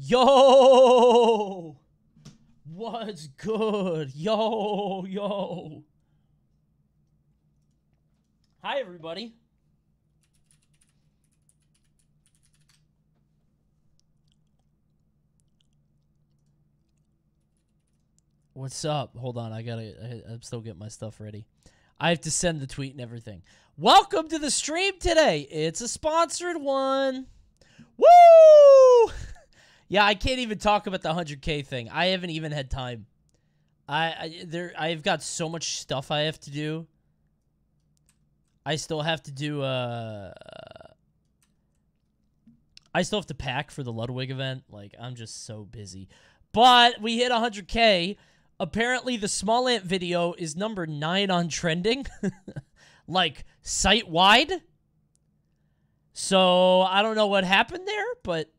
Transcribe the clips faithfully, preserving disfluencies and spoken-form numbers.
Yo! What's good? Yo, yo. Hi, everybody. What's up? Hold on, I gotta, I, I'm still getting my stuff ready. I have to send the tweet and everything. Welcome to the stream today. It's a sponsored one. Woo! Yeah, I can't even talk about the one hundred K thing. I haven't even had time. I, I there I've got so much stuff I have to do. I still have to do uh I still have to pack for the Ludwig event. Like, I'm just so busy. But we hit one hundred K. Apparently the Small Ant video is number nine on trending. Like, site-wide. So, I don't know what happened there, but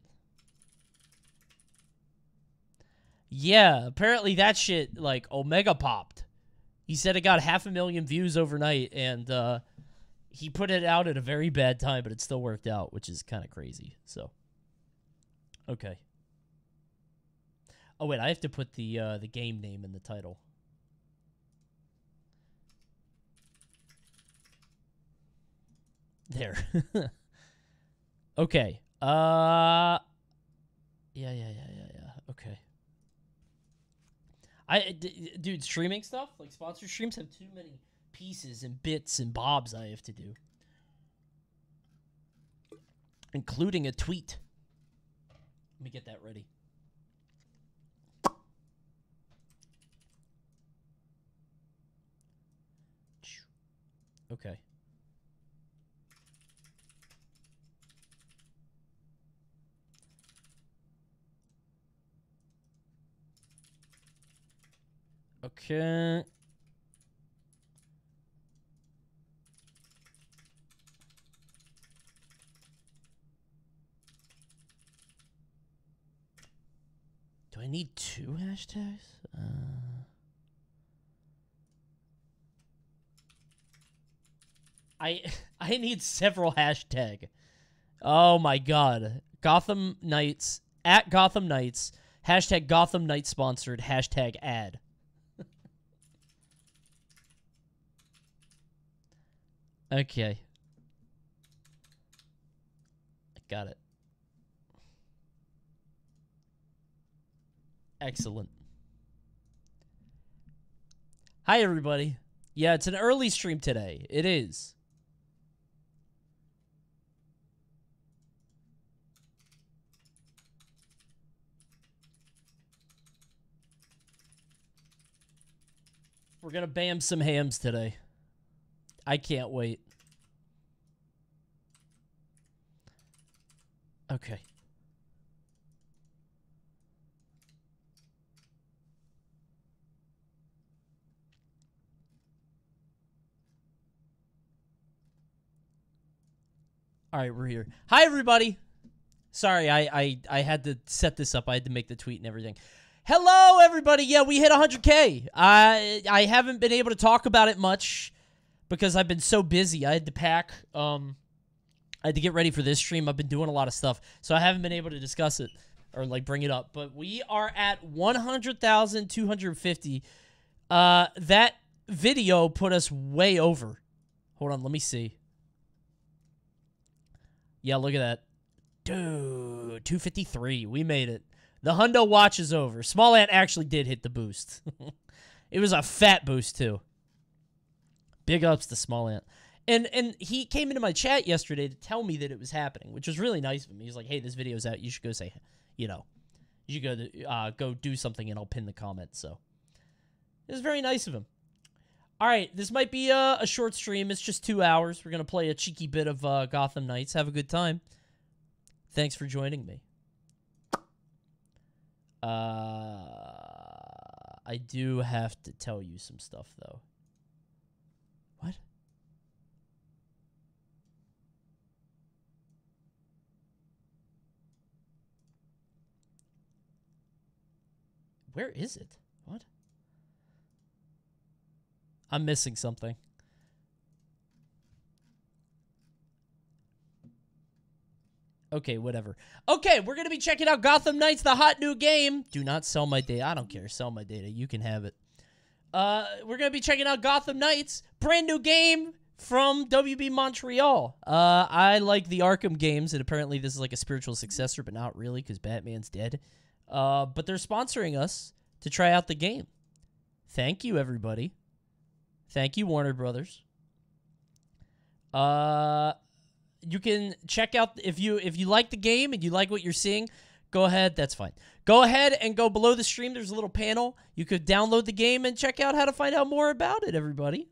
yeah, apparently that shit, like, Omega popped. He said it got half a million views overnight, and uh, he put it out at a very bad time, but it still worked out, which is kind of crazy. So, okay. Oh, wait, I have to put the, uh, the game name in the title. There. Okay. Uh, yeah, yeah, yeah, yeah, yeah. Okay. I, d dude, streaming stuff, like sponsored streams, have too many pieces and bits and bobs I have to do. Including a tweet. Let me get that ready. Okay. Okay. Do I need two hashtags? Uh... I I need several hashtags. Oh my god. Gotham Knights, at Gotham Knights, hashtag Gotham Knights sponsored, hashtag ad. Okay. I got it. Excellent. Hi, everybody. Yeah, it's an early stream today. It is. We're gonna bam some hams today. I can't wait. Okay. All right, we're here. Hi, everybody. Sorry, I, I, I had to set this up. I had to make the tweet and everything. Hello, everybody. Yeah, we hit one hundred K. I, I haven't been able to talk about it much, because I've been so busy. I had to pack. Um, I had to get ready for this stream. I've been doing a lot of stuff, so I haven't been able to discuss it or, like, bring it up. But we are at one hundred thousand two hundred fifty. Uh, that video put us way over. Hold on. Let me see. Yeah, look at that. Dude, two fifty-three. We made it. The Hundo watch is over. Small Ant actually did hit the boost. It was a fat boost, too. Big ups to Small Ant. And and he came into my chat yesterday to tell me that it was happening, which was really nice of him. He was like, hey, this video's out. You should go say, you know, you should go, to, uh, go do something, and I'll pin the comment. So it was very nice of him. All right, this might be a, a short stream. It's just two hours. We're going to play a cheeky bit of uh, Gotham Knights. Have a good time. Thanks for joining me. Uh, I do have to tell you some stuff, though. What? Where is it? What? I'm missing something. Okay, whatever. Okay, we're going to be checking out Gotham Knights, the hot new game. Do not sell my data. I don't care. Sell my data. You can have it. Uh, we're going to be checking out Gotham Knights, brand new game from W B Montreal. Uh, I like the Arkham games, and apparently this is like a spiritual successor, but not really because Batman's dead. Uh, but they're sponsoring us to try out the game. Thank you, everybody. Thank you, Warner Brothers. Uh... You can check out, if you if you like the game and you like what you're seeing, go ahead, that's fine. Go ahead and go below the stream. There's a little panel. You could download the game and check out how to find out more about it, everybody.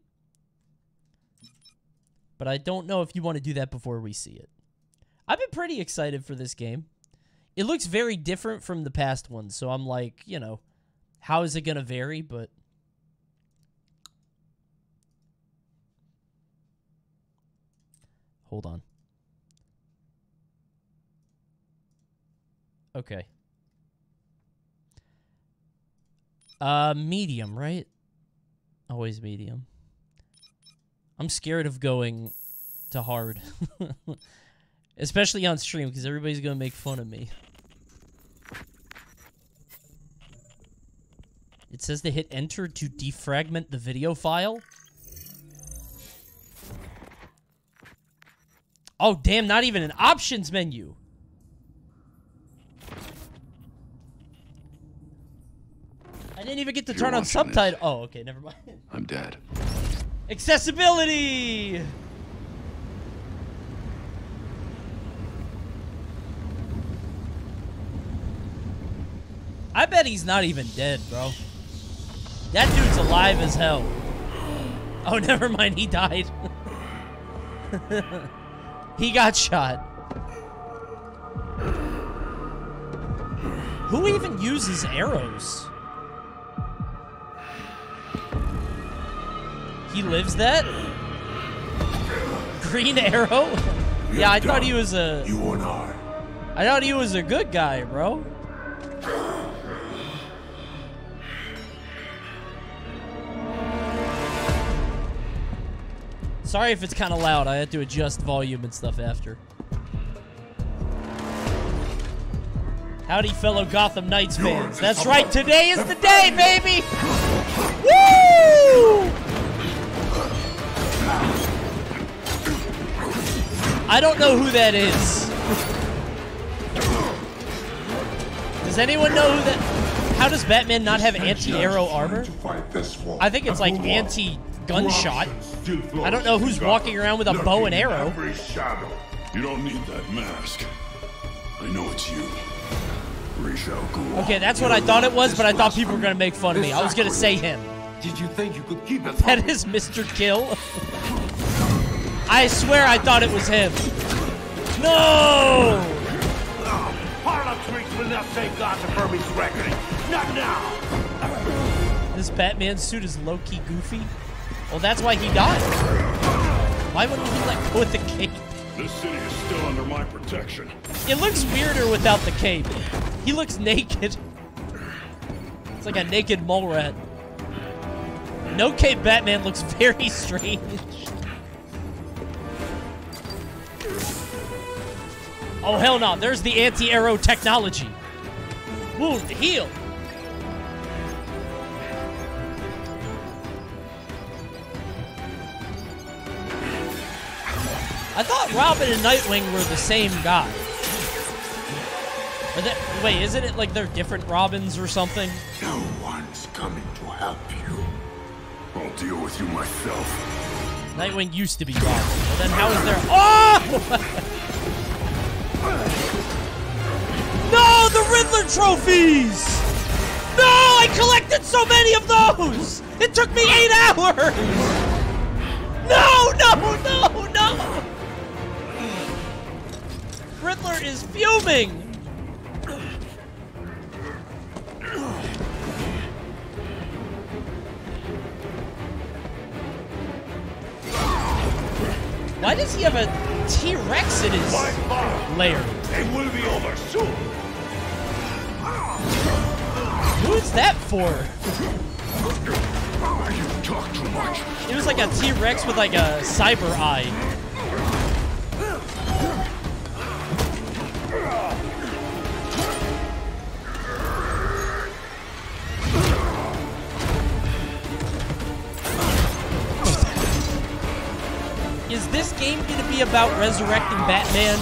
But I don't know if you want to do that before we see it. I've been pretty excited for this game. It looks very different from the past one, so I'm like, you know, how is it going to vary, but... Hold on. Okay. Uh, medium, right? Always medium. I'm scared of going to hard. Especially on stream, because everybody's going to make fun of me. It says to hit enter to defragment the video file. Oh, damn, not even an options menu. I didn't even get to turn on subtitles. Oh, okay, never mind. I'm dead. Accessibility! I bet he's not even dead, bro. That dude's alive as hell. Oh, never mind, he died. He got shot. Who even uses arrows? He lives that? Green Arrow? Yeah, I thought he was a... You are. I thought he was a good guy, bro. Sorry if it's kind of loud. I had to adjust volume and stuff after. Howdy, fellow Gotham Knights fans. That's right. Today is the day, baby! Woo! I don't know who that is. Does anyone know who that... How does Batman not have anti-arrow armor? I think it's like anti... gunshot. I don't know who's walking around with a bow and arrow. You don't need that mask. I know it's you. Okay, that's what I thought it was, but I thought people were gonna make fun of me. I was gonna say him. Did you think you could keep it? That is Mister Kill. I swear I thought it was him. No! Politics will not save Gotham from its reckoning. Not now. This Batman suit is low-key goofy. Well, that's why he died. Why wouldn't he let go with the cape? This city is still under my protection. It looks weirder without the cape. He looks naked. It's like a naked mole rat. No cape Batman looks very strange. Oh, hell no. There's the anti-arrow technology. Wound, heal. I thought Robin and Nightwing were the same guy. Are they, wait, isn't it like they're different Robins or something? No one's coming to help you. I'll deal with you myself. Nightwing used to be Robin. Well, then how is there... Oh! No, the Riddler trophies! No, I collected so many of those! It took me eight hours! No, no, no, no! Riddler is fuming! Why does he have a T-Rex in his lair? It will be over soon. Who's that for? You talk too much. It was like a T-Rex with like a cyber eye. about resurrecting Batman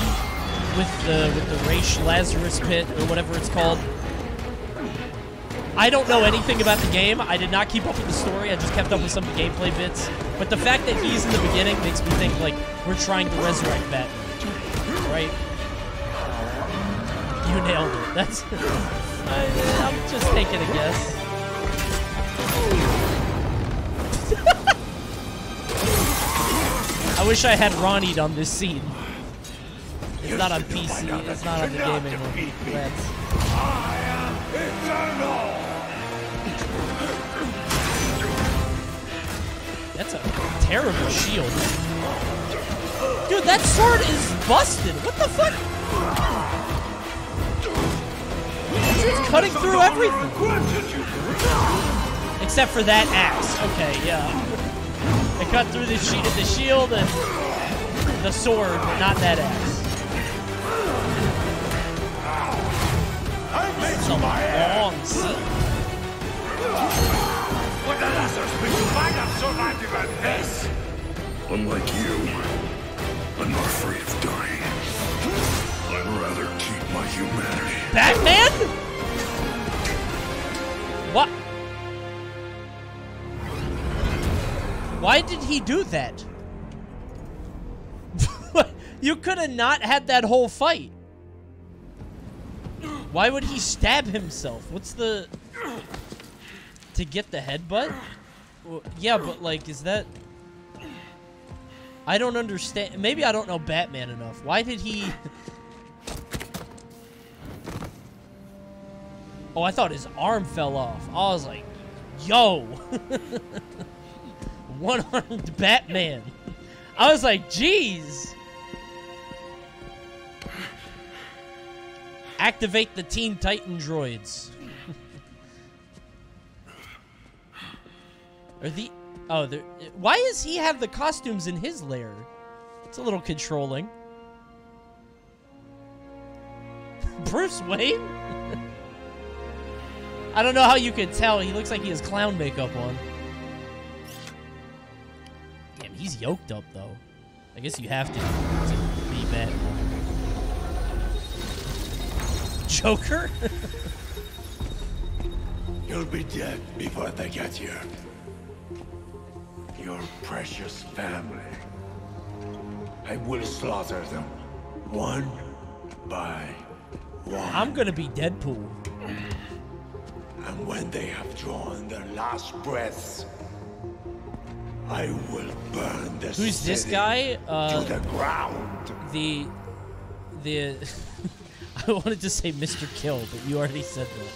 with the with the Ra's Lazarus Pit or whatever it's called. I don't know anything about the game. I did not keep up with the story. I just kept up with some of the gameplay bits. But the fact that he's in the beginning makes me think, like, we're trying to resurrect Batman, right? You nailed it. That's... I, I'm just taking a guess. I wish I had Ronnie done this scene. It's not on P C. It's not on the game anymore. That's... That's a terrible shield. Dude, that sword is busted. What the fuck? It's cutting through everything. Except for that axe. Okay, yeah. It cut through the, she the shield and the sword, but not that axe. It's a long scene. What the Lazarus Pit? You might have survived even this! Unlike you, I'm not afraid of dying. I'd rather keep my humanity. Batman? What? Why did he do that? You could have not had that whole fight. Why would he stab himself? What's the... To get the headbutt? Well, yeah, but like, is that... I don't understand. Maybe I don't know Batman enough. Why did he... Oh, I thought his arm fell off. I was like, yo! One-armed Batman. I was like, jeez! Activate the Teen Titan droids. Are the... Oh, they're... Why does he have the costumes in his lair? It's a little controlling. Bruce Wayne? I don't know how you can tell. He looks like he has clown makeup on. Damn, he's yoked up, though. I guess you have to, to be bad. Joker? You'll be dead before they get here. Your precious family. I will slaughter them one by one. I'm gonna be Deadpool. And when they have drawn their last breaths, I will burn this Who's city this guy? Uh, to the ground. The... The... I wanted to say Mister Kill, but you already said that.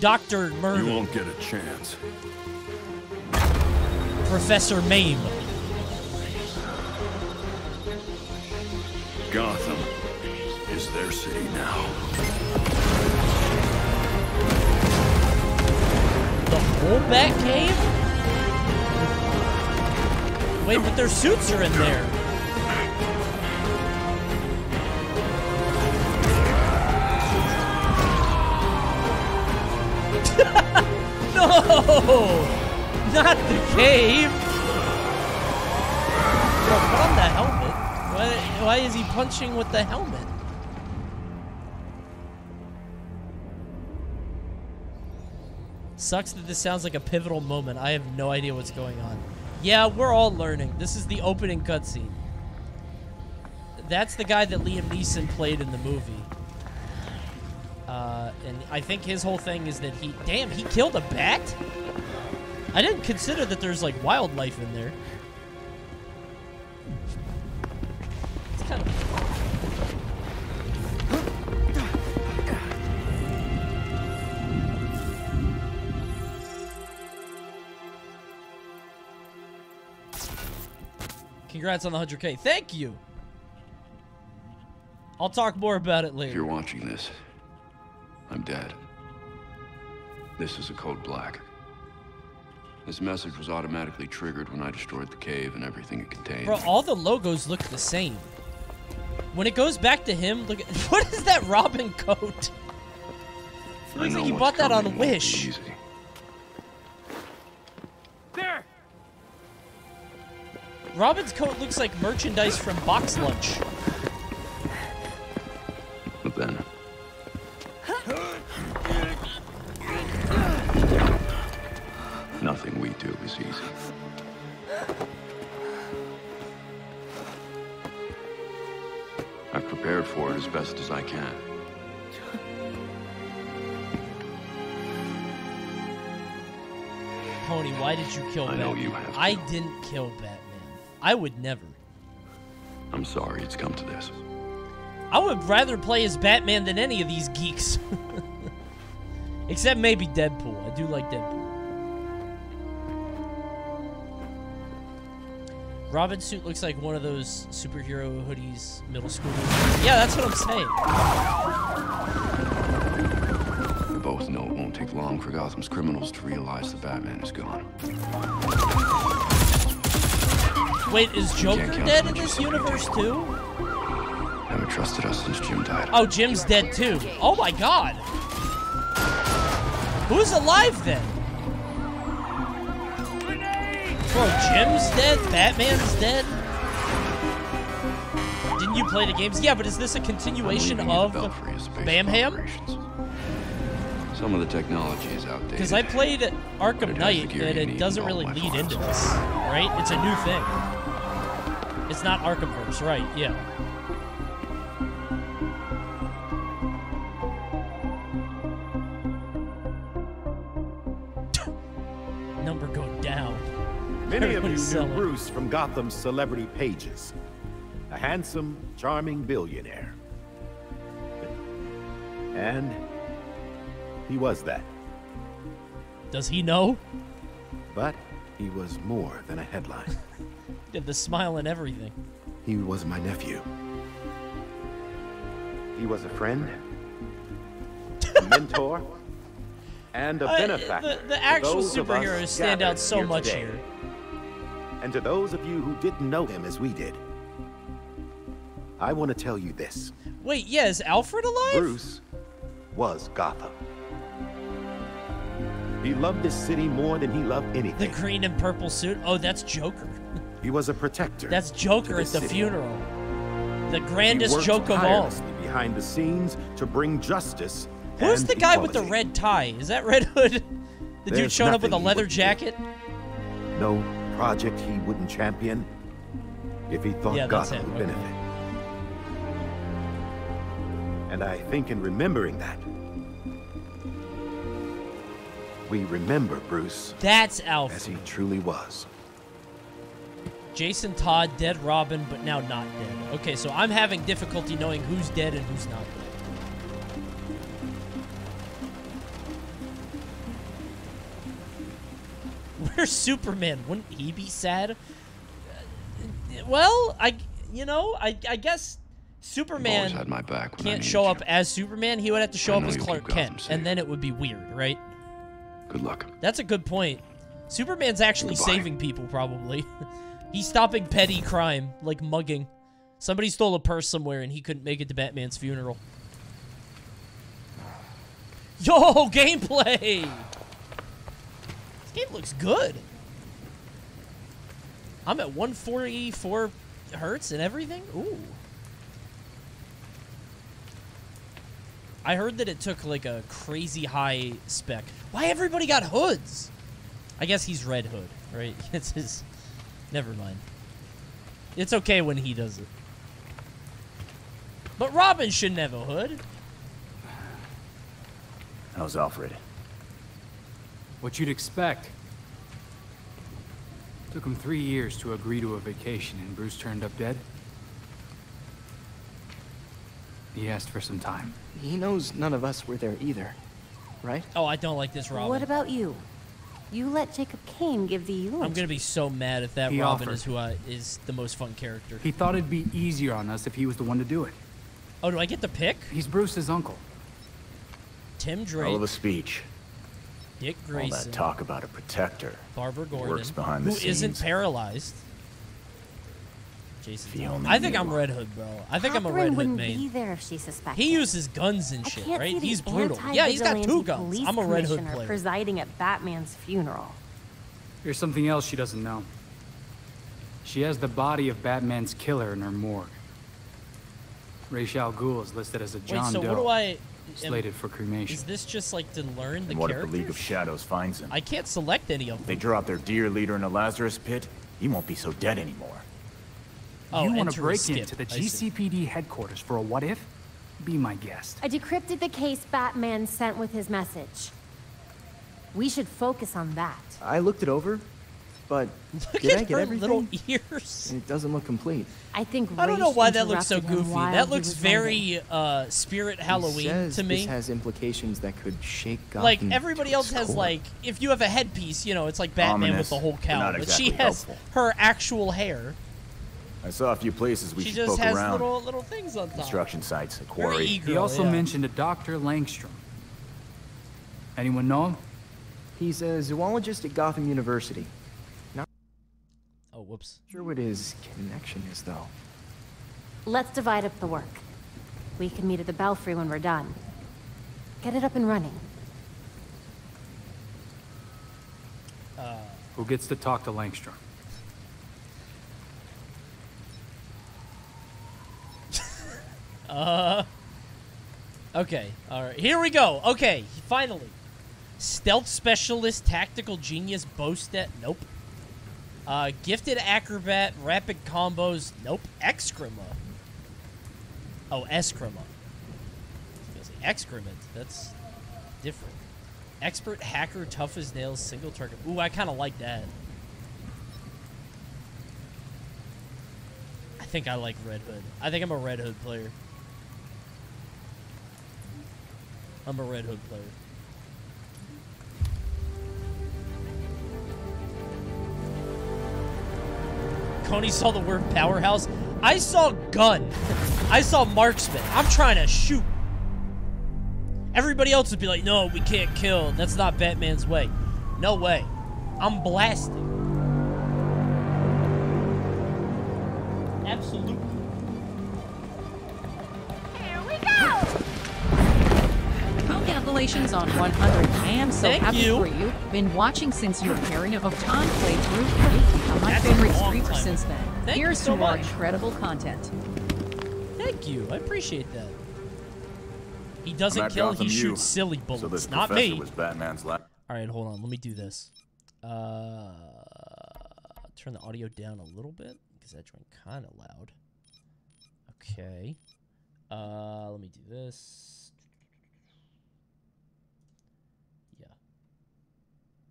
Doctor Murder. You won't get a chance. Professor Mame. Gotham is their city now. The whole Batcave? Wait, but their suits are in there. No! Not the cave! Yo, put on the helmet. Why, why is he punching with the helmet? Sucks that this sounds like a pivotal moment. I have no idea what's going on. Yeah, we're all learning. This is the opening cutscene. That's the guy that Liam Neeson played in the movie. Uh, and I think his whole thing is that he... Damn, he killed a bat? I didn't consider that there's, like, wildlife in there. It's kind of... Congrats on the one hundred K. Thank you! I'll talk more about it later. If you're watching this... I'm dead. This is a code black. This message was automatically triggered when I destroyed the cave and everything it contained. Bro, all the logos look the same. When it goes back to him, look at... What is that Robin coat? It looks like he bought that on Wish. There! Robin's coat looks like merchandise from Box Lunch. But then... nothing we do is easy. I've prepared for it as best as I can. Coney, why did you kill I Batman? I know you have to. I didn't kill Batman. I would never. I'm sorry it's come to this. I would rather play as Batman than any of these geeks. Except maybe Deadpool. I do like Deadpool. Robin's suit looks like one of those superhero hoodies middle school. Yeah, that's what I'm saying. We both know it won't take long for Gotham's criminals to realize that Batman is gone. Wait, is Joker dead in this universe too? Never trusted us since Jim died. Oh, Jim's dead too. Oh my god. Who's alive then? Bro, Jim's dead? Batman's dead? Didn't you play the games? Yeah, but is this a continuation of Bamham? Some of the technology is outdated. Because I played Arkham Knight, and it doesn't really lead into this, right? It's a new thing. It's not Arkhamverse, right? Yeah. Many of you knew Bruce from Gotham's celebrity pages. A handsome, charming billionaire. And he was that. Does he know? But he was more than a headline. Did the smile and everything. He was my nephew. He was a friend, a mentor, and a uh, benefactor. The, the actual superheroes stand out so much here. here. And to those of you who didn't know him as we did, I want to tell you this. Wait, yeah, is Alfred alive? Bruce was Gotham. He loved this city more than he loved anything. The green and purple suit? Oh, that's Joker. He was a protector. That's Joker at the city. funeral. The grandest joke of all. Behind the scenes to bring justice. Who's the guy equality. with the red tie? Is that Red Hood? The There's dude showing up with a leather jacket? Do. No. Project he wouldn't champion if he thought yeah, Gotham would okay. benefit. And I think in remembering that, we remember Bruce That's Alfred. as he truly was. Jason Todd, dead Robin, but now not dead. Okay, so I'm having difficulty knowing who's dead and who's not dead. Where's Superman? Wouldn't he be sad? Well, I, you know, I, I guess Superman had my back can't show up as Superman. He would have to show up as Clark Kent, and then it would be weird, right? Good luck. That's a good point. Superman's actually saving people, probably. He's stopping petty crime, like mugging. Somebody stole a purse somewhere, and he couldn't make it to Batman's funeral. Yo, gameplay! It looks good. I'm at one forty-four hertz and everything. Ooh. I heard that it took like a crazy high spec. Why everybody got hoods? I guess he's Red Hood, right? It's his... Never mind. It's okay when he does it. But Robin shouldn't have a hood. How's Alfred? What you'd expect. Took him three years to agree to a vacation, and Bruce turned up dead. He asked for some time. He knows none of us were there either, right? Oh, I don't like this, Robin. What about you? You let Jacob Kane give the eulogy. I'm gonna be so mad if that he Robin offered. is who I, is the most fun character. He thought it'd be easier on us if he was the one to do it. Oh, do I get the pick? He's Bruce's uncle. Tim Drake. All of a speech. Dick Grayson. All that talk about a protector. Barbara Gordon, works behind the who scenes. isn't paralyzed. Jason, I think I'm Red Hood, bro. I think Catherine I'm a Red Hood main. Be there if she he uses guns and shit, right? He's brutal. Yeah, he's got two guns. I'm a Red Hood player. Presiding at Batman's funeral. Here's something else she doesn't know. She has the body of Batman's killer in her morgue. Ra's al Ghul is listed as a John Wait, so Doe, what do I, slated am, for cremation. Is this just like to learn the and what characters? If the League of Shadows finds him? I can't select any of them. They drop their dear leader in a Lazarus Pit, he won't be so dead anymore. Oh, you want to break into the G C P D headquarters for a what if? Be my guest. I decrypted the case Batman sent with his message. We should focus on that. I looked it over, but look did at I get her everything? Little ears. It doesn't look complete. I think I don't know why that looks so goofy. That looks very uh, Spirit Halloween says to me. This has implications that could shake Gotham. Like everybody else has, like if you have a headpiece, you know, it's like Batman Ominous, with the whole cowl, exactly but she has helpful. her actual hair. I saw a few places we she should poke around. She just has little, little things on top. Construction sites, a quarry. Eagle, he also yeah. mentioned a Doctor Langstrom. Anyone know him? He's a zoologist at Gotham University. Not oh, whoops. Sure what his connection is, though. Let's divide up the work. We can meet at the Belfry when we're done. Get it up and running. Uh, Who gets to talk to Langstrom? Uh, okay, all right, here we go. Okay, finally, stealth specialist, tactical genius, bow stat, nope. Uh, gifted acrobat, rapid combos, nope. Excrema. Oh, escrima. Excrement. That's different. Expert hacker, tough as nails, single target. Ooh, I kind of like that. I think I like Red Hood. I think I'm a Red Hood player. I'm a Red Hood player. Coney saw the word powerhouse. I saw gun. I saw marksman. I'm trying to shoot. Everybody else would be like, no, we can't kill. That's not Batman's way. No way. I'm blasting. Absolutely. Congratulations on one hundred. I am so Thank happy you. for you. Been watching since your Karen of Tom playthrough. My favorite streamer since then. Thank Here's so to much. more incredible content. Thank you. I appreciate that. He doesn't kill, he shoots you. silly bullets. So this Not me. Was Batman's lap. All right, hold on. Let me do this. Uh, turn the audio down a little bit because that's kind of loud. Okay. Uh, let me do this.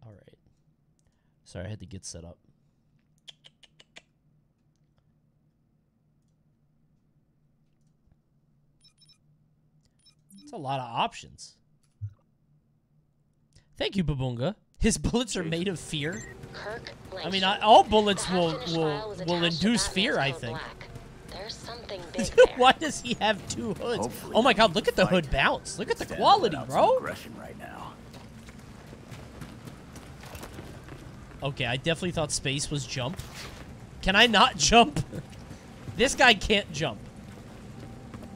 Alright. Sorry, I had to get set up. It's a lot of options. Thank you, Babunga. His bullets are made of fear. Kirk I mean, I, all bullets will will, will induce fear, I think. There's something big there. Why does he have two hoods? Hopefully oh my god, look at the hood bounce. Look at the quality, bro. Right now. Okay, I definitely thought space was jump. Can I not jump? This guy can't jump.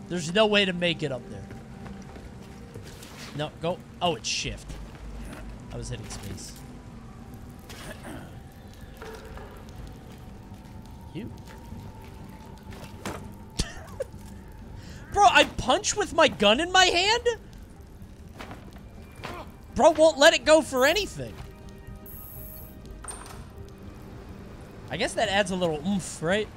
There's no way to make it up there. No, go. Oh, it's shift. I was hitting space. You. Bro, I punch with my gun in my hand? Bro won't let it go for anything. I guess that adds a little oomph, right?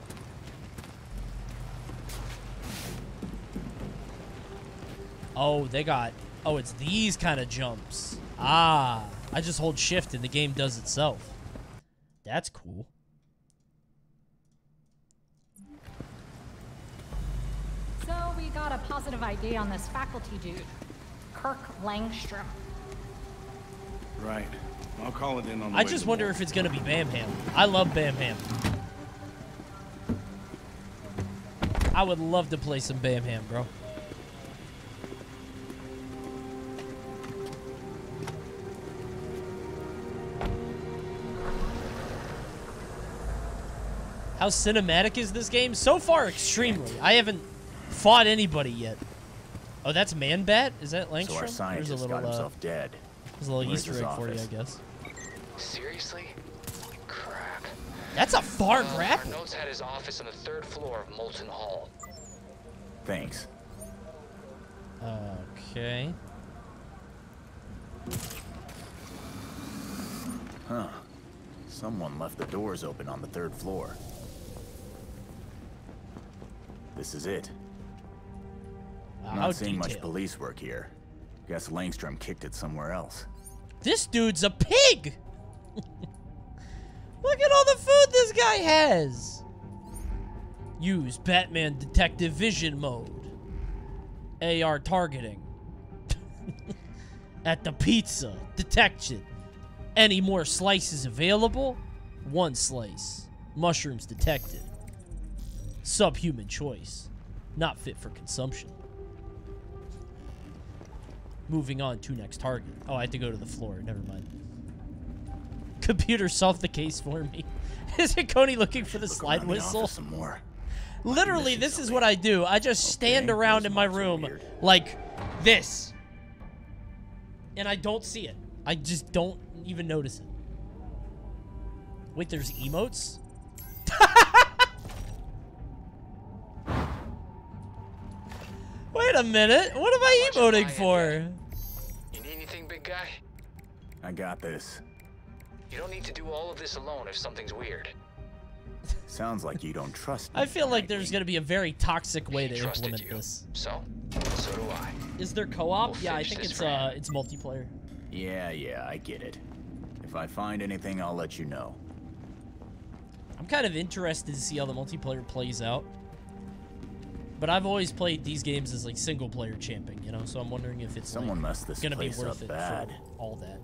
Oh, they got... Oh, it's these kind of jumps. Ah, I just hold shift and the game does itself. That's cool. So we got a positive I D on this faculty dude. Kirk Langstrom. Right. I'll call it in on the I just wonder if it's going to be Bam Ham. I love Bam Ham. I would love to play some Bam Ham, bro. How cinematic is this game? So far, extremely. I haven't fought anybody yet. Oh, that's Man-Bat? Is that Langstrom? So our scientist There's a little, got himself uh, dead. There's a little Where's Easter egg office? for you, I guess. Seriously? Crap. That's a far uh, grapple. Arnold's had his office on the third floor of Molten Hall. Thanks. Okay. Huh. Someone left the doors open on the third floor. This is it. Wow, not seeing detailed. Much police work here. Guess Langstrom kicked it somewhere else. This dude's a pig! Look at all the food this guy has! Use Batman Detective Vision mode. A R targeting. At the pizza. Detection. Any more slices available? One slice. Mushrooms detected. Subhuman choice. Not fit for consumption. Moving on to next target. Oh, I had to go to the floor. Never mind. Computer solved the case for me. Isn't Coney looking for the Look slide whistle? The some more. Literally, this something. Is what I do. I just okay, stand around in my room weird. Like this. And I don't see it. I just don't even notice it. Wait, there's emotes? Wait a minute. What am I emoting for? You need anything, big guy? I got this. You don't need to do all of this alone if something's weird. Sounds like you don't trust me. I feel like there's going to be a very toxic way to implement you, this. So, so do I. Is there co-op? We'll yeah, I think it's uh, it's multiplayer. Yeah, yeah, I get it. If I find anything, I'll let you know. I'm kind of interested to see how the multiplayer plays out. But I've always played these games as like single player champing, you know, so I'm wondering if it's Someone like, messed this gonna be worth it bad. For all that.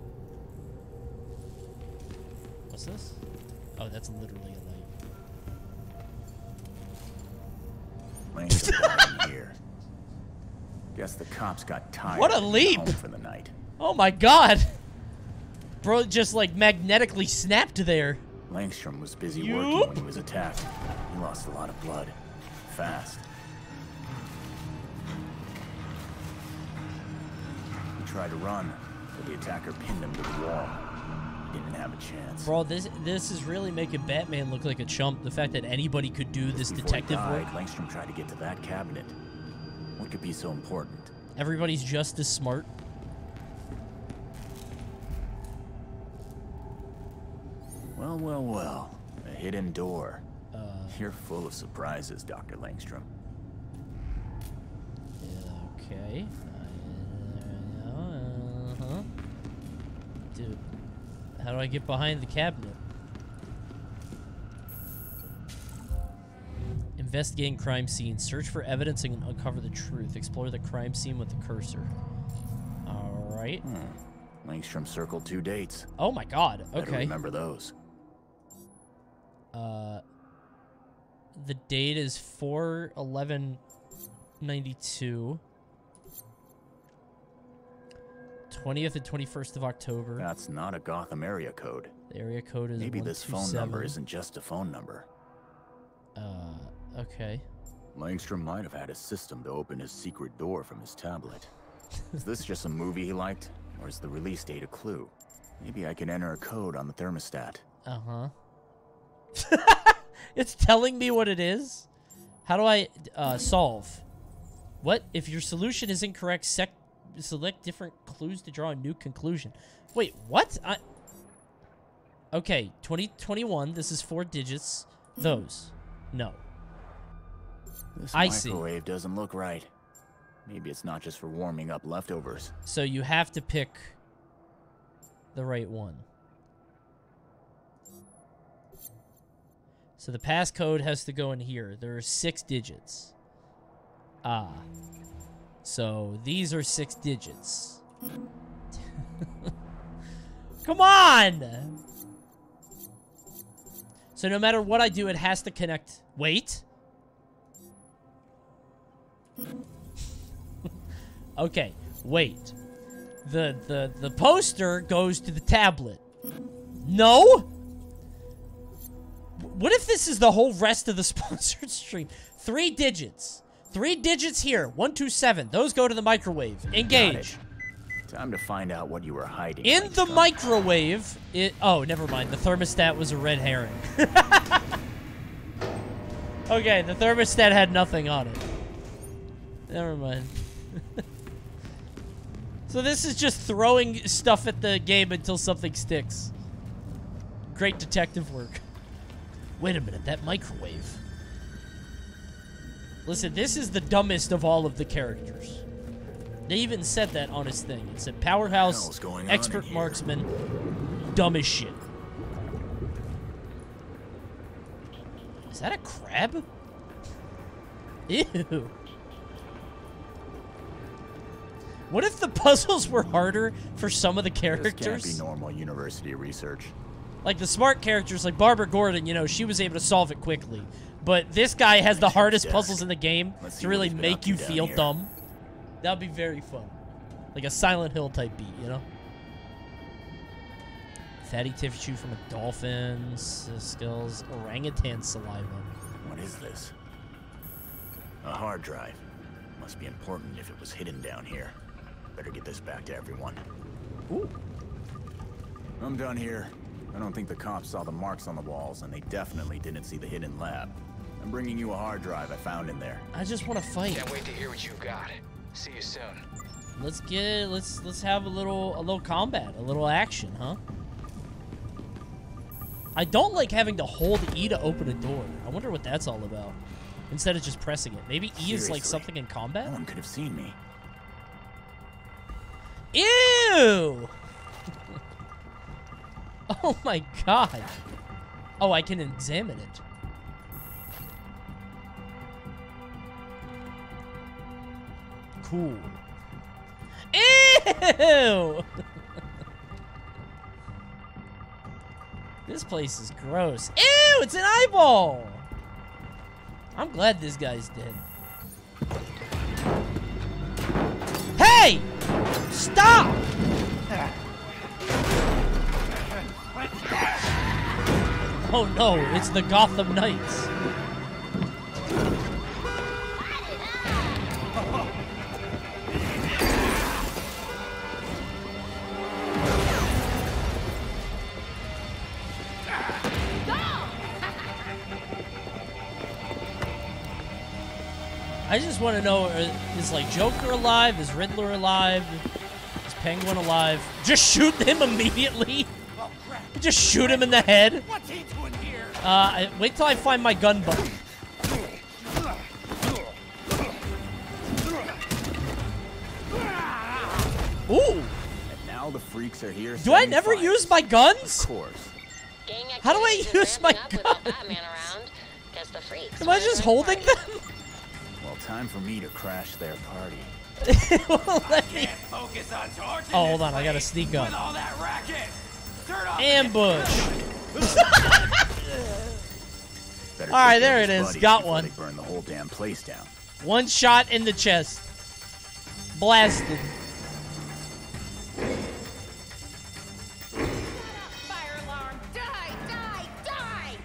What's this? Oh, that's literally a light. Here. Guess the cops got tired. What a leap! For the night. Oh my god! Bro just like magnetically snapped there. Langstrom was busy Yoop. working when he was attacked. He lost a lot of blood. Fast. Tried to run, but the attacker pinned him to the wall. He didn't have a chance. Bro, this this is really making Batman look like a chump. The fact that anybody could do this Before detective he died, work. Langstrom tried to get to that cabinet. What could be so important? Everybody's just as smart. Well, well, well. A hidden door. Uh, You're full of surprises, Doctor Langstrom. Yeah, okay. Dude, how do I get behind the cabinet? Investigating crime scene. Search for evidence and uncover the truth. Explore the crime scene with the cursor. Alright. Hmm. Langstrom circled two dates. Oh my god, okay. Better remember those. Uh, the date is four eleven ninety-two. twentieth and twenty-first of October. That's not a Gotham area code. The area code is Maybe this phone number isn't just a phone number. Uh, okay. Langstrom might have had a system to open his secret door from his tablet. Is this just a movie he liked? Or is the release date a clue? Maybe I can enter a code on the thermostat. Uh-huh. It's telling me what it is? How do I, uh, solve? What? If your solution is incorrect, sec- select different clues to draw a new conclusion. Wait, what? I... Okay, twenty twenty-one. This is four digits. Those. No. This I see. This microwave doesn't look right. Maybe it's not just for warming up leftovers. So you have to pick the right one. So the passcode has to go in here. There are six digits. Ah. So, these are six digits. Come on! So, no matter what I do, it has to connect. Wait. Okay, wait. The, the, the poster goes to the tablet. No? What if this is the whole rest of the sponsored stream? Three digits. Three digits here. one two seven. Those go to the microwave. Engage. Time to find out what you were hiding. In the time. microwave. It. Oh, never mind. The thermostat was a red herring. Okay, the thermostat had nothing on it. Never mind. So this is just throwing stuff at the game until something sticks. Great detective work. Wait a minute, that microwave. Listen, this is the dumbest of all of the characters. They even said that on his thing. It said powerhouse, expert marksman, dumb as shit. Is that a crab? Ew. What if the puzzles were harder for some of the characters? This can't be normal university research. Like the smart characters, like Barbara Gordon, you know, she was able to solve it quickly. But this guy has the hardest puzzles in the game to really make you feel dumb. That would be very fun. Like a Silent Hill type beat, you know? Fatty tissue from a dolphin, skills, orangutan saliva. What is this? A hard drive. Must be important if it was hidden down here. Better get this back to everyone. Ooh. I'm done here. I don't think the cops saw the marks on the walls, and they definitely didn't see the hidden lab. I'm bringing you a hard drive I found in there. I just want to fight. Can't wait to hear what you've got. See you soon. Let's get let's let's have a little a little combat, a little action, huh? I don't like having to hold E to open a door. I wonder what that's all about. Instead of just pressing it, maybe E Seriously? is like something in combat. No one could have seen me. Ew! Oh my god. Oh, I can examine it. Cool. Ew! This place is gross. Ew, it's an eyeball! I'm glad this guy's dead. Hey! Stop! Oh no, it's the Gotham Knights. I just want to know, is like Joker alive? Is Riddler alive? Is Penguin alive? Just shoot him immediately. Just shoot him in the head. What's he doing here? Uh, I, wait till I find my gun button. Ooh! And now the freaks are here. Do I never use my guns? Of course. How do I use my guns? Am I just holding them? Well, time for me to crash their party. Well, let me... I can't focus on George. Oh, hold on, I gotta sneak up. With all that racket. Ambush! Alright, there it is. Got one. They burn the whole damn place down. One shot in the chest. Blasted. Fire alarm. Die, die,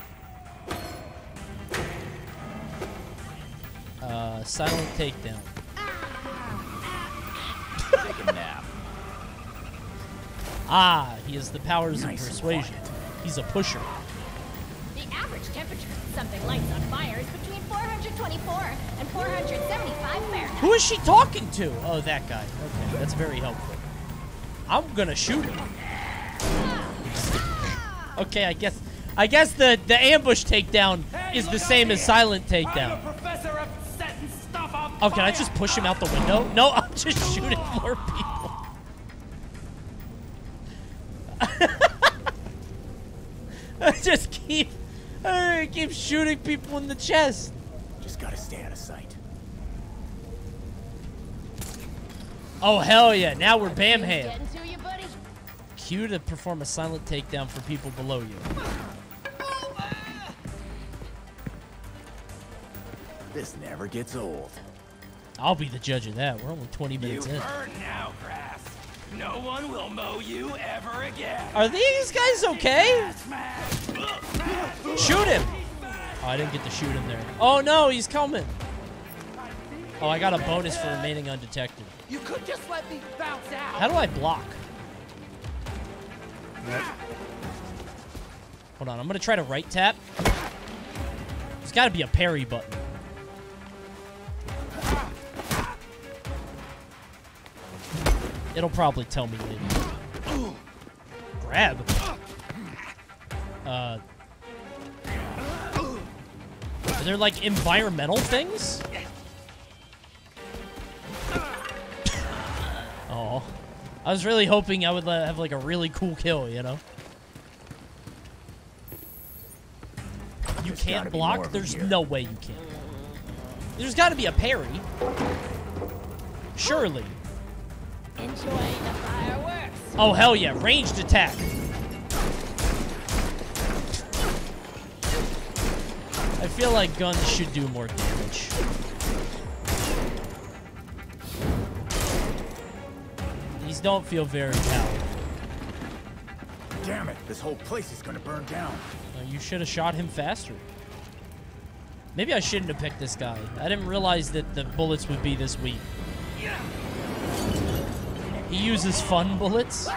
die! Uh, silent takedown. Take a nap. Ah, he has the powers nice of persuasion. He's a pusher. The average temperature of something lights on fire is between four hundred twenty-four and four hundred seventy-five Fahrenheit. Who is she talking to? Oh, that guy. Okay, that's very helpful. I'm gonna shoot him. Okay, I guess I guess the, the ambush takedown hey, is the same as silent takedown. Oh, can I just push him out the window? No, I'm just shooting more people. I just keep, I keep shooting people in the chest. Just gotta stay out of sight. Oh hell yeah! Now we're Bam Hand. Q to perform a silent takedown for people below you. This never gets old. I'll be the judge of that. We're only twenty minutes you in. Burn now, grass. No one will mow you ever again. Are these guys okay? Shoot him! Oh, I didn't get to shoot him there. Oh no, he's coming. Oh, I got a bonus for remaining undetected. You could just let me bounce out. How do I block? Yep. Hold on, I'm gonna try to right tap. There's gotta be a parry button. It'll probably tell me later. Grab. Uh. Are there like environmental things? Oh, I was really hoping I would have like a really cool kill, you know? You can't block? There's no way you can. There's gotta be a parry. Surely. Enjoy the fireworks. Oh, hell yeah. Ranged attack. I feel like guns should do more damage. These don't feel very powerful. Damn it. This whole place is going to burn down. Well, you should have shot him faster. Maybe I shouldn't have picked this guy. I didn't realize that the bullets would be this weak. Yeah. He uses fun bullets.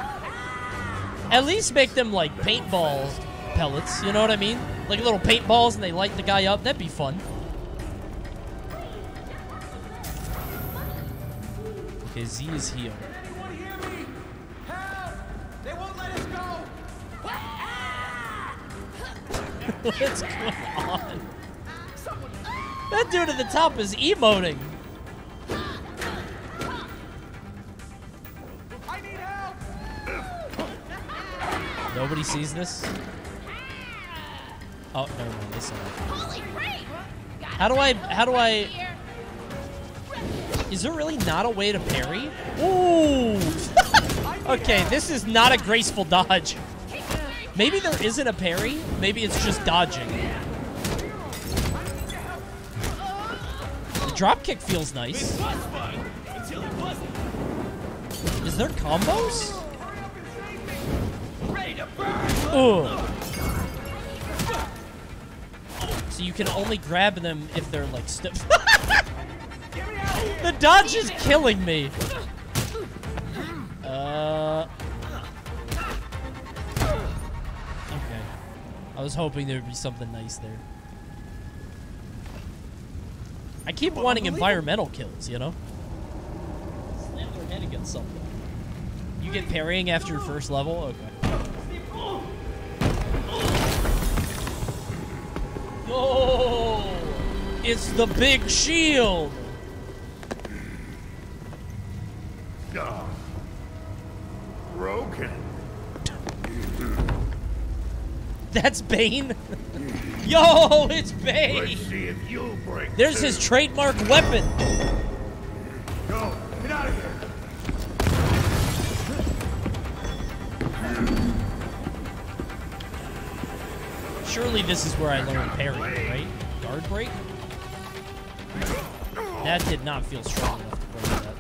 At least make them like paintball pellets, you know what I mean? Like little paintballs and they light the guy up. That'd be fun. Okay, Z is healed. What's going on? That dude at the top is emoting. Nobody sees this? Oh, never mind. This one. How do I... How do I... Is there really not a way to parry? Ooh! Okay, this is not a graceful dodge. Maybe there isn't a parry. Maybe it's just dodging. The dropkick feels nice. Is there combos? Ugh. So you can only grab them if they're like stiff. The dodge is killing me. Uh. Okay. I was hoping there'd be something nice there. I keep well, wanting environmental kills, you know? Snap their head against something. You get parrying after your first level? Okay. Oh, it's the big shield. Oh, broken. That's Bane. Yo, it's Bane. Let's see if you'll break There's through. his trademark weapon. Go, get out of here. Surely this is where I learned parry, right? Guard break? That did not feel strong enough to break that.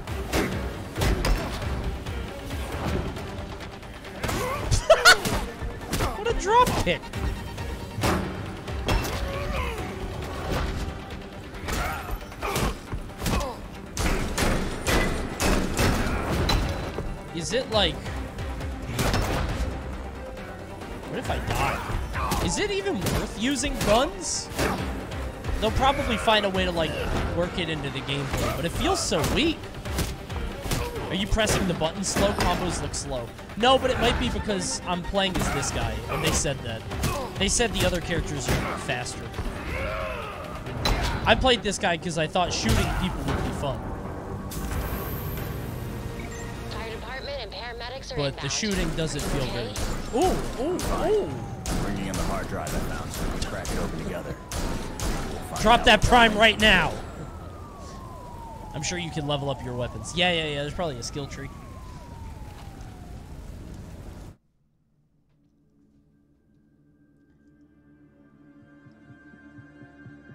What a drop kick! Is it like... What if I die? Is it even worth using guns? They'll probably find a way to, like, work it into the gameplay, but it feels so weak. Are you pressing the button slow? Combos look slow. No, but it might be because I'm playing as this guy, and they said that. They said the other characters are faster. I played this guy because I thought shooting people would be fun. Fire department and paramedics are but inbound. The shooting doesn't feel okay. very Ooh, ooh, ooh. Bringing in the hard drive I found so we can crack it open together. We'll Drop that prime right now! I'm sure you can level up your weapons. Yeah, yeah, yeah, there's probably a skill tree.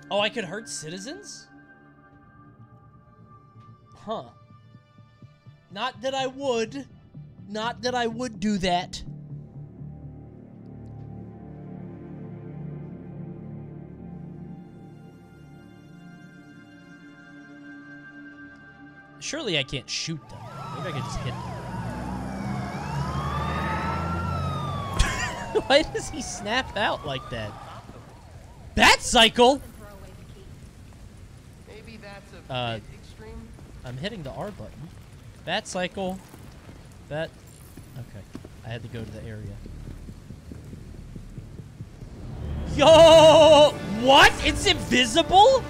Oh, I could hurt citizens? Huh. Not that I would. Not that I would do that. Surely I can't shoot them. Maybe I can just hit them. Why does he snap out like that? That cycle? Uh, I'm hitting the R button. Bat cycle. Bat. Okay. I had to go to the area. Yo! What? It's invisible?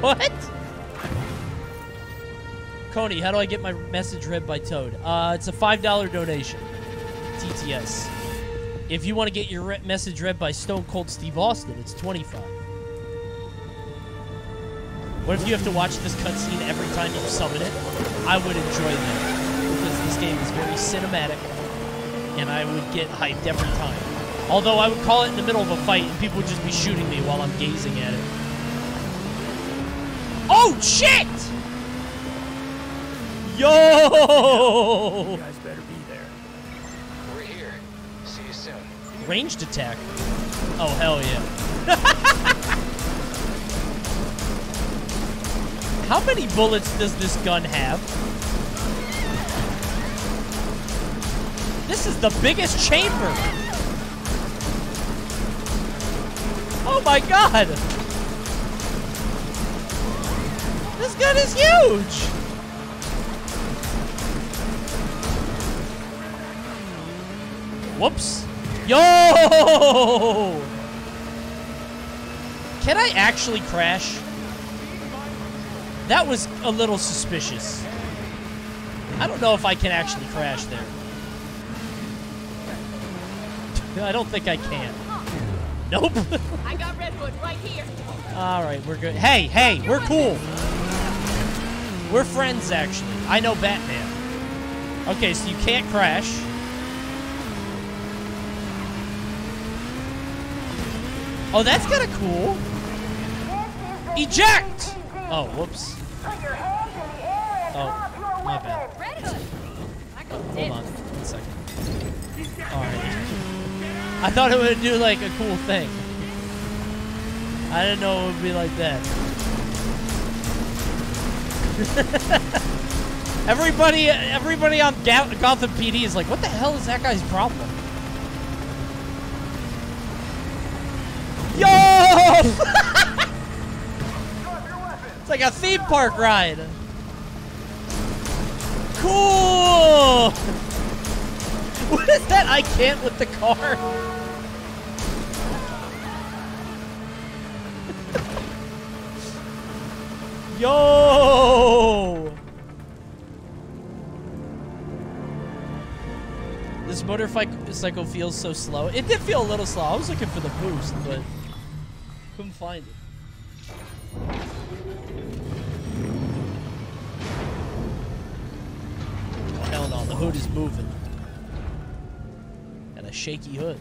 What? Coney, how do I get my message read by Toad? Uh, it's a five dollar donation. T T S. If you want to get your re message read by Stone Cold Steve Austin, it's twenty-five. What if you have to watch this cutscene every time you summon it? I would enjoy that. Because this game is very cinematic, and I would get hyped every time. Although I would call it in the middle of a fight, and people would just be shooting me while I'm gazing at it. Oh, shit! Yo! You guys better be there. We're here. See you soon. Ranged attack. Oh, hell yeah. How many bullets does this gun have? This is the biggest chamber. Oh my god! This gun is huge! Whoops. Yo! Can I actually crash? That was a little suspicious. I don't know if I can actually crash there. I don't think I can. Nope. I got Red Hood right here. All right, we're good. Hey, hey, we're cool. We're friends, actually. I know Batman. Okay, so you can't crash. Oh, that's kind of cool. Eject! Oh, whoops. Oh, my bad. Hold on, one second. Alright. I thought it would do, like, a cool thing. I didn't know it would be like that. everybody everybody on Ga Gotham P D is like, what the hell is that guy's problem? Yo! It's like a theme park ride. Cool! What is that? I can't with the car. Yo! This motorcycle feels so slow. It did feel a little slow. I was looking for the boost, but couldn't find it. Hell no, the hood is moving. And a shaky hood.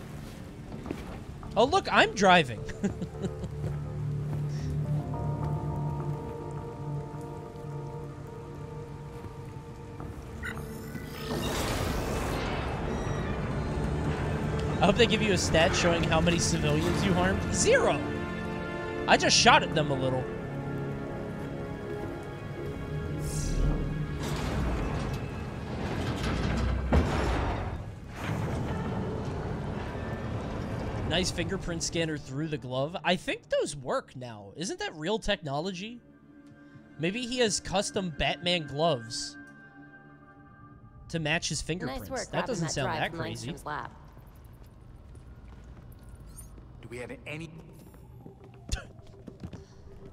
Oh look, I'm driving. I hope they give you a stat showing how many civilians you harmed. Zero! I just shot at them a little. Nice fingerprint scanner through the glove. I think those work now. Isn't that real technology? Maybe he has custom Batman gloves to match his fingerprints. Nice work, that doesn't that sound that crazy. Do we have any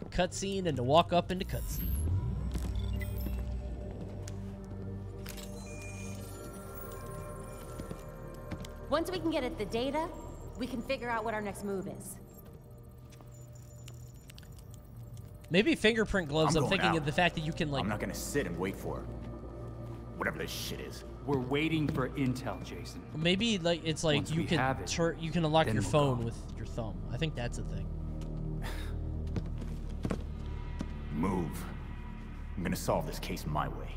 cutscene and to walk up into cutscene? Once we can get at the data, we can figure out what our next move is. Maybe fingerprint gloves. I'm, I'm thinking out. Of the fact that you can, like... I'm not gonna sit and wait for whatever this shit is. We're waiting for intel, Jason. Maybe, like, it's like Once you can it, you can unlock your we'll phone go. With your thumb. I think that's a thing. Move. I'm gonna solve this case my way.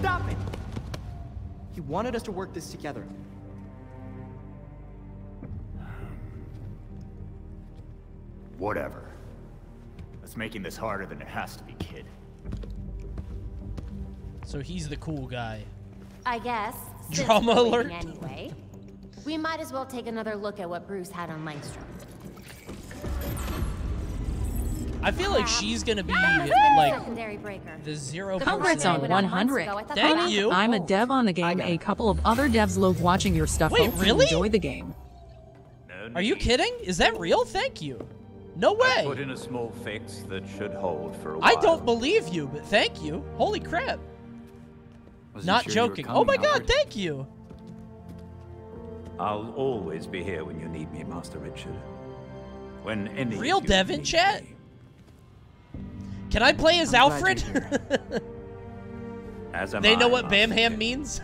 Stop it! He wanted us to work this together. Whatever. That's making this harder than it has to be, kid. So he's the cool guy. I guess. Drama alert. Anyway, we might as well take another look at what Bruce had on Langstrom. I feel like she's gonna be like the zero. Congrats on one hundred. Thank you. I'm a dev on the game. A couple of other devs love watching your stuff. Wait, really? Enjoy the game. Are you kidding? Is that real? Thank you. No way. I put in a small fix that should hold for a while. I don't believe you, but thank you. Holy crap. Not joking. Oh my god, thank you. I'll always be here when you need me, Master Richard. When any real dev in chat. Can I play as I'm Alfred? As am they know I, what Bam Ham means?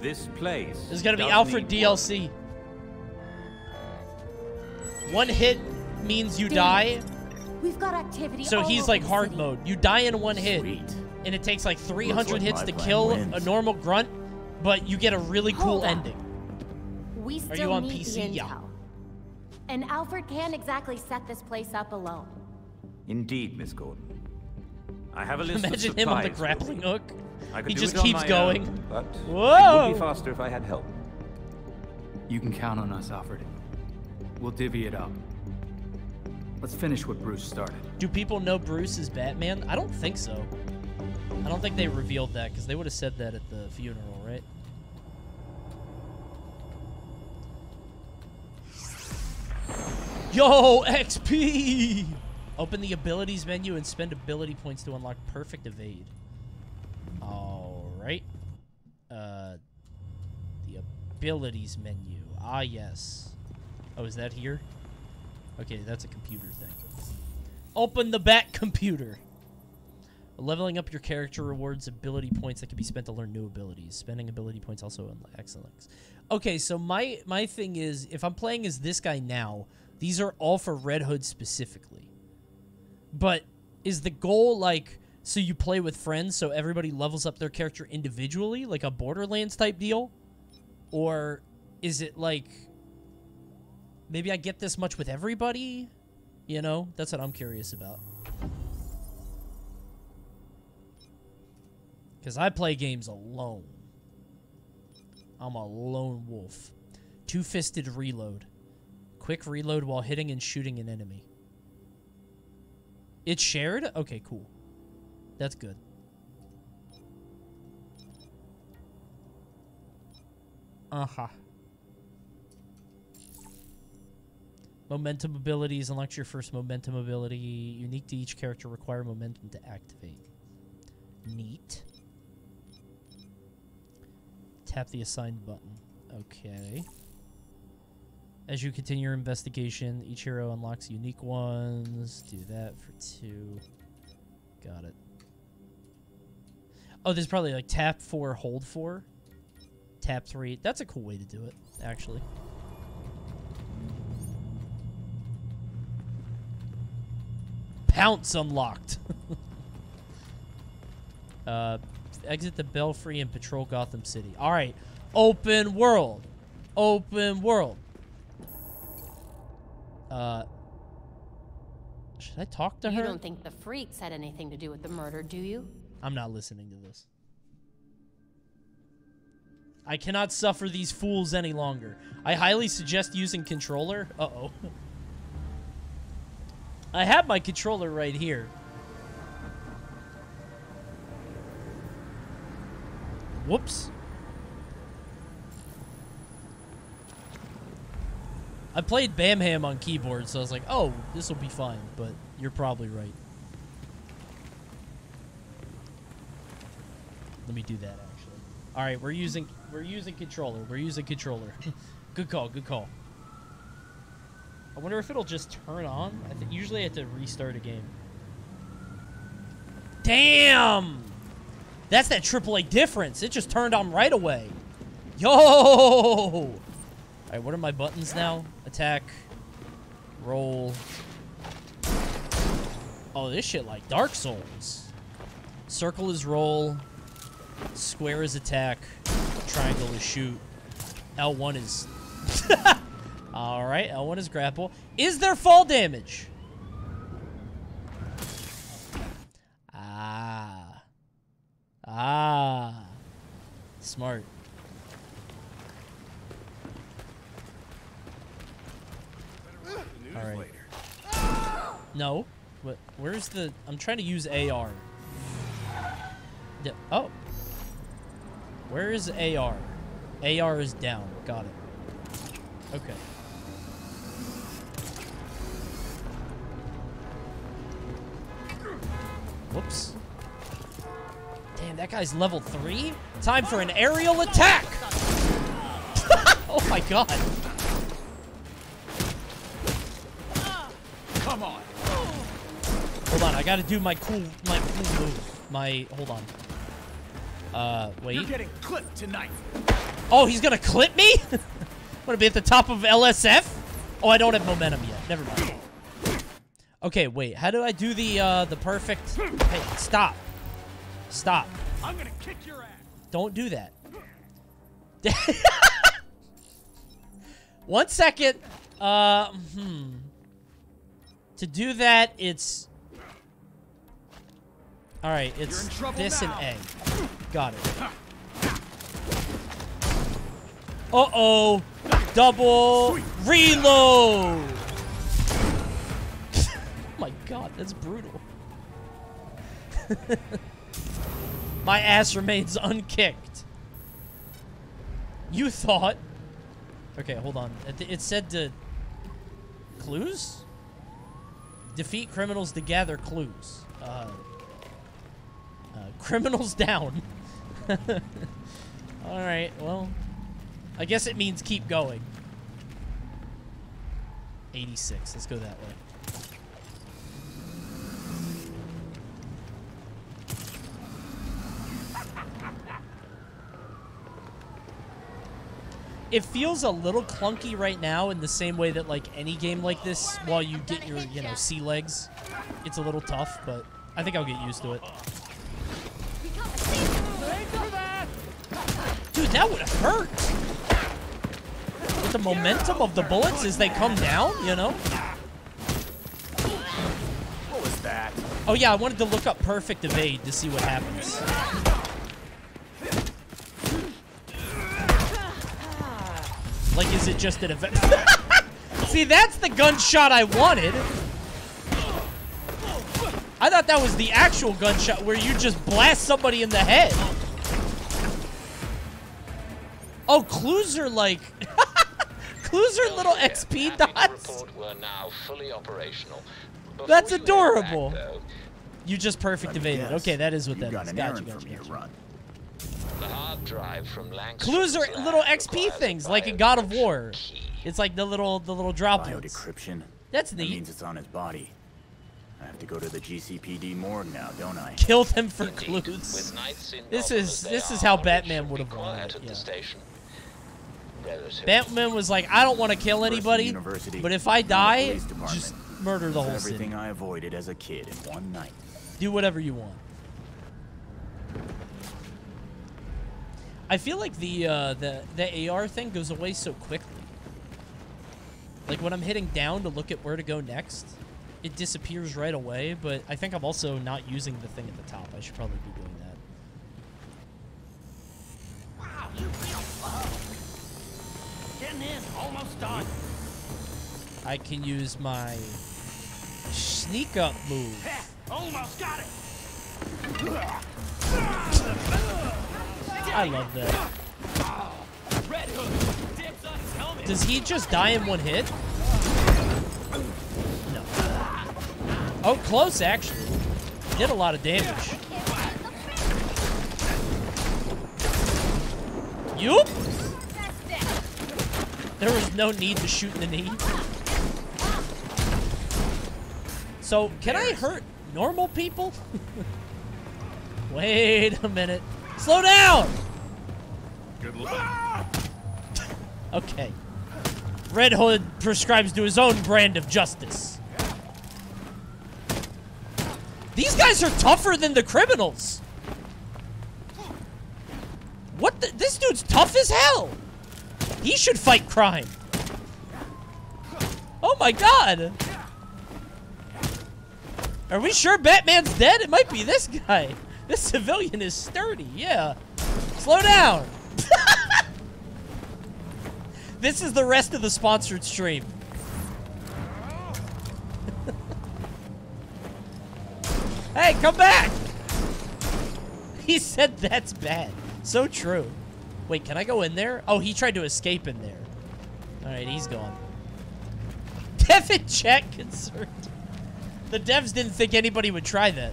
This place is gonna be Alfred D L C. Work. One hit means you Damn. die. We've got activity. So he's like hard city. mode. You die in one Sweet. hit. And it takes like three hundred like hits to kill wins. a normal grunt, but you get a really Hold cool up. ending. We still Are you on need P C? Yeah. And Alfred can't exactly set this place up alone. Indeed, Miss Gordon. I have a list Imagine of supplies. Imagine him on the grappling hook. I he just keeps going. Own, but Whoa! It would be faster if I had help. You can count on us, Alfred. We'll divvy it up. Let's finish what Bruce started. Do people know Bruce is Batman? I don't think so. I don't think they revealed that, because they would have said that at the funeral, right? Yo, X P! Open the abilities menu and spend ability points to unlock perfect evade. Alright. Uh, the abilities menu. Ah, yes. Oh, is that here? Okay, that's a computer thing. Open the back computer. Leveling up your character rewards ability points that can be spent to learn new abilities. Spending ability points also excellent. Okay, so my, my thing is, if I'm playing as this guy now, these are all for Red Hood specifically. But is the goal, like, so you play with friends so everybody levels up their character individually, like a Borderlands type deal? Or is it like, maybe I get this much with everybody? You know, that's what I'm curious about. Because I play games alone. I'm a lone wolf. Two-fisted reload. Quick reload while hitting and shooting an enemy. It's shared? Okay, cool. That's good. Uh-huh. Momentum abilities. Unlocks your first momentum ability. Unique to each character. Require momentum to activate. Neat. Tap the assigned button. Okay. As you continue your investigation, each hero unlocks unique ones. Do that for two. Got it. Oh, there's probably like tap four, hold four. Tap three. That's a cool way to do it, actually. Pounce unlocked. uh, exit the Belfry and patrol Gotham City. All right. Open world. Open world. Uh, should I talk to her? You don't think the freaks had anything to do with the murder, do you? I'm not listening to this. I cannot suffer these fools any longer. I highly suggest using controller. Uh-oh. I have my controller right here. Whoops. I played Bam Ham on keyboard, so I was like, oh, this will be fine, but you're probably right. Let me do that, actually. All right, we're using we're using controller. We're using controller. Good call, good call. I wonder if it'll just turn on. I think usually I have to restart a game. Damn! That's that triple A difference. It just turned on right away. Yo! All right, what are my buttons now? Attack, roll. Oh, this shit like Dark Souls. Circle is roll. Square is attack. Triangle is shoot. L one is... All right, L one is grapple. Is there fall damage? Ah. Ah. Smart. All right. No. What? Where's the... I'm trying to use A R. Oh. Where is A R? A R is down. Got it. Okay. Whoops. Damn, that guy's level three? Time for an aerial attack! Oh my god. Come on. Hold on, I gotta do my cool my cool move. My hold on. Uh wait. You're getting clipped tonight. Oh, he's gonna clip me? I'm gonna be at the top of L S F? Oh, I don't have momentum yet. Never mind. Okay, wait. How do I do the uh, the perfect? Hey, stop! Stop! I'm gonna kick your ass. Don't do that. One second. Uh, hmm. To do that, it's all right. It's this now. And A. Got it. Uh oh! Double Sweet. Reload. My god, that's brutal. My ass remains unkicked. You thought. Okay, hold on. It said to... Clues? Defeat criminals to gather clues. Uh, uh, criminals down. Alright, well... I guess it means keep going. eighty-six. Let's go that way. It feels a little clunky right now in the same way that, like, any game like this, while you get your, you know, sea legs, it's a little tough, but I think I'll get used to it. Dude, that would have hurt! With the momentum of the bullets as they come down, you know? What was that? Oh, yeah, I wanted to look up Perfect Evade to see what happens. Like, is it just an event? See, that's the gunshot I wanted. I thought that was the actual gunshot where you just blast somebody in the head. Oh, clues are like... clues are little X P dots. That's adorable. You just perfect evaded. Okay, that is what that is. Gotcha, gotcha, gotcha. The hard drive from Langstrom. Clues are little X P things, like in God of War. Key. It's like the little, the little droplets. Decryption. That's neat. That means it's on his body. I have to go to the G C P D morgue now, don't I? Kill them for Indeed. Clues. This is, this is how Batman would have wanted it. Yeah. Batman was like, I don't want to kill anybody, University, but if I die, just murder the whole everything city. Everything I avoided as a kid in one night. Do whatever you want. I feel like the, uh, the the A R thing goes away so quickly. Like, when I'm hitting down to look at where to go next, it disappears right away, but I think I'm also not using the thing at the top. I should probably be doing that. Wow, you feel slow. Getting in, almost done. I can use my sneak up move. Heck, almost got it. I love that. Red Hood dips on his helmet. Does he just die in one hit? No. Oh, close, actually. Did a lot of damage. Yup. There was no need to shoot in the knee. So, can I hurt normal people? Wait a minute. Slow down! Good luck. Okay. Red Hood prescribes to his own brand of justice. These guys are tougher than the criminals. What the? This dude's tough as hell. He should fight crime. my god! Are we sure Batman's dead? It might be this guy. This civilian is sturdy, yeah. Slow down! This is the rest of the sponsored stream. Hey, come back! He said that's bad. So true. Wait, can I go in there? Oh, he tried to escape in there. Alright, he's gone. Dev and chat concerned. The devs didn't think anybody would try that.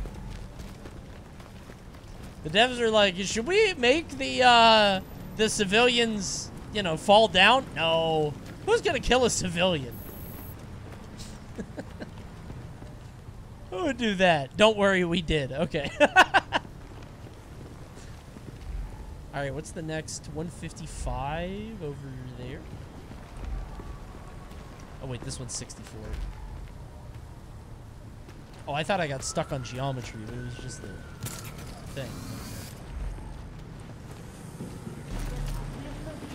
The devs are like, should we make the, uh, the civilians, you know, fall down? No. Who's gonna kill a civilian? Who would do that? Don't worry, we did. Okay. All right, what's the next one fifty-five over there? Oh, wait, this one's sixty-four. Oh, I thought I got stuck on geometry, but it was just the thing.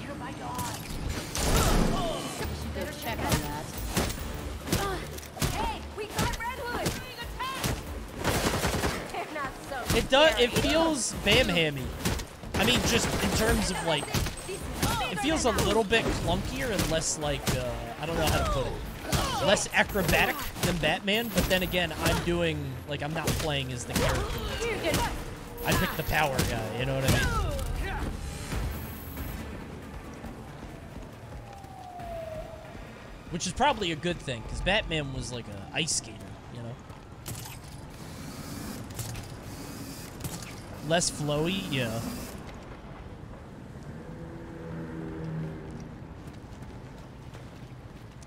You better check on that. Hey, we got Red Hood being attacked. They're not so scary. It does. It feels bam-hammy. I mean, just in terms of, like, it feels a little bit clunkier and less, like, uh, I don't know how to put it. Less acrobatic than Batman, but then again, I'm doing, like, I'm not playing as the character. I picked the power guy, you know what I mean? Which is probably a good thing, because Batman was, like, an ice skater, you know? Less flowy, yeah.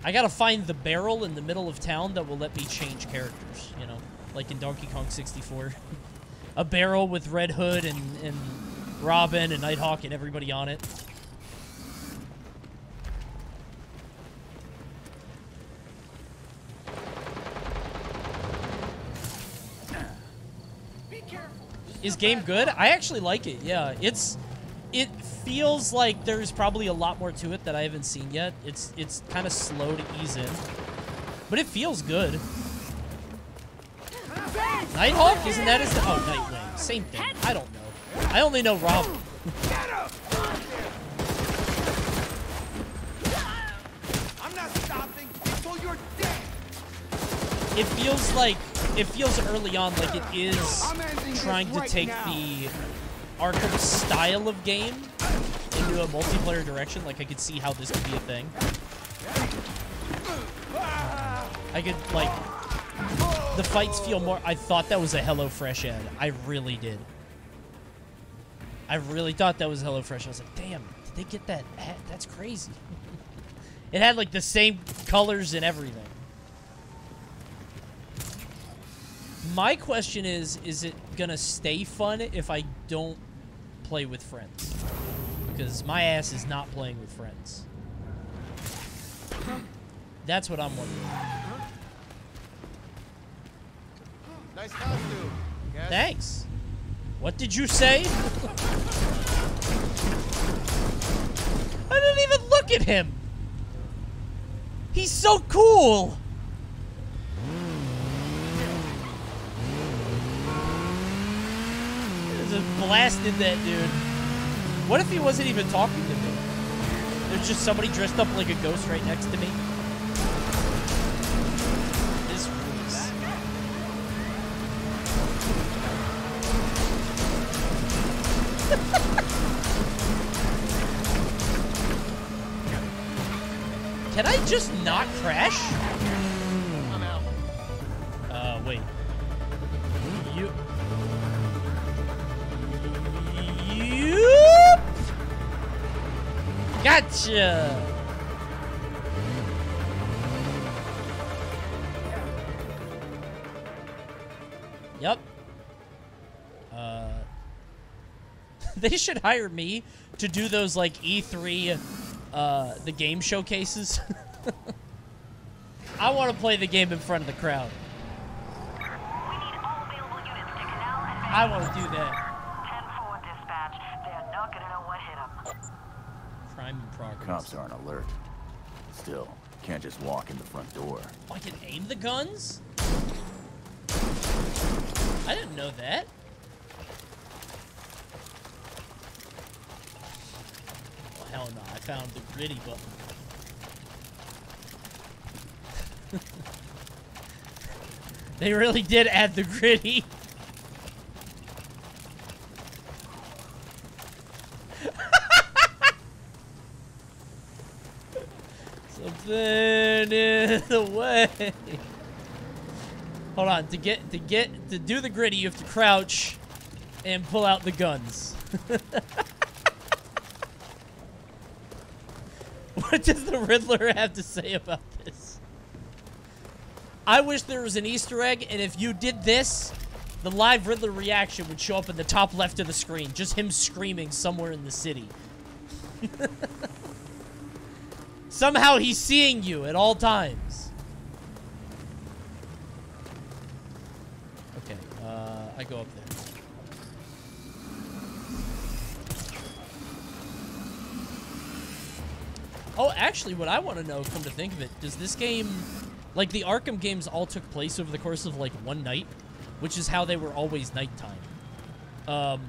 I gotta find the barrel in the middle of town that will let me change characters, you know? Like in Donkey Kong sixty-four. A barrel with Red Hood and, and Robin and Nighthawk and everybody on it. Be careful. Is game good? I actually like it, yeah. It's... It feels like there's probably a lot more to it that I haven't seen yet. It's it's kind of slow to ease in, but it feels good. Nighthawk, isn't that his? Oh, Nightwing. Same thing. I don't know. I only know Robin. I'm not stopping until you're dead. It feels like it feels early on like it is trying to take the Arkham style of game into a multiplayer direction. Like, I could see how this could be a thing. I could, like, the fights feel more... I thought that was a HelloFresh ad. I really did. I really thought that was HelloFresh. I was like, damn, did they get that ad? That's crazy. It had, like, the same colors and everything. My question is, is it gonna stay fun if I don't play with friends? Because my ass is not playing with friends. That's what I'm wondering. Nice house, dude. Yes. Thanks. What did you say? I didn't even look at him. He's so cool. Blasted that dude. What if he wasn't even talking to me? There's just somebody dressed up like a ghost right next to me. This was... Can I just not crash? I'm out. Uh, wait. You... Gotcha! Yep. Uh, they should hire me to do those, like, E three, uh, the game showcases. I want to play the game in front of the crowd. We need all available units to Canal and I want to do that. Cops aren't alert. Still, Can't just walk in the front door. Oh, I can aim the guns? I didn't know that. Well, hell no, I found the gritty button. They really did add the gritty. Something in the way. Hold on, to get to get to do the gritty, you have to crouch and pull out the guns. What does the Riddler have to say about this? I wish there was an Easter egg, and if you did this, the live Riddler reaction would show up in the top left of the screen. Just him screaming somewhere in the city. Somehow he's seeing you at all times. Okay, uh, I go up there. Oh, actually, what I want to know, come to think of it, does this game... Like, the Arkham games all took place over the course of, like, one night, which is how they were always nighttime. Um,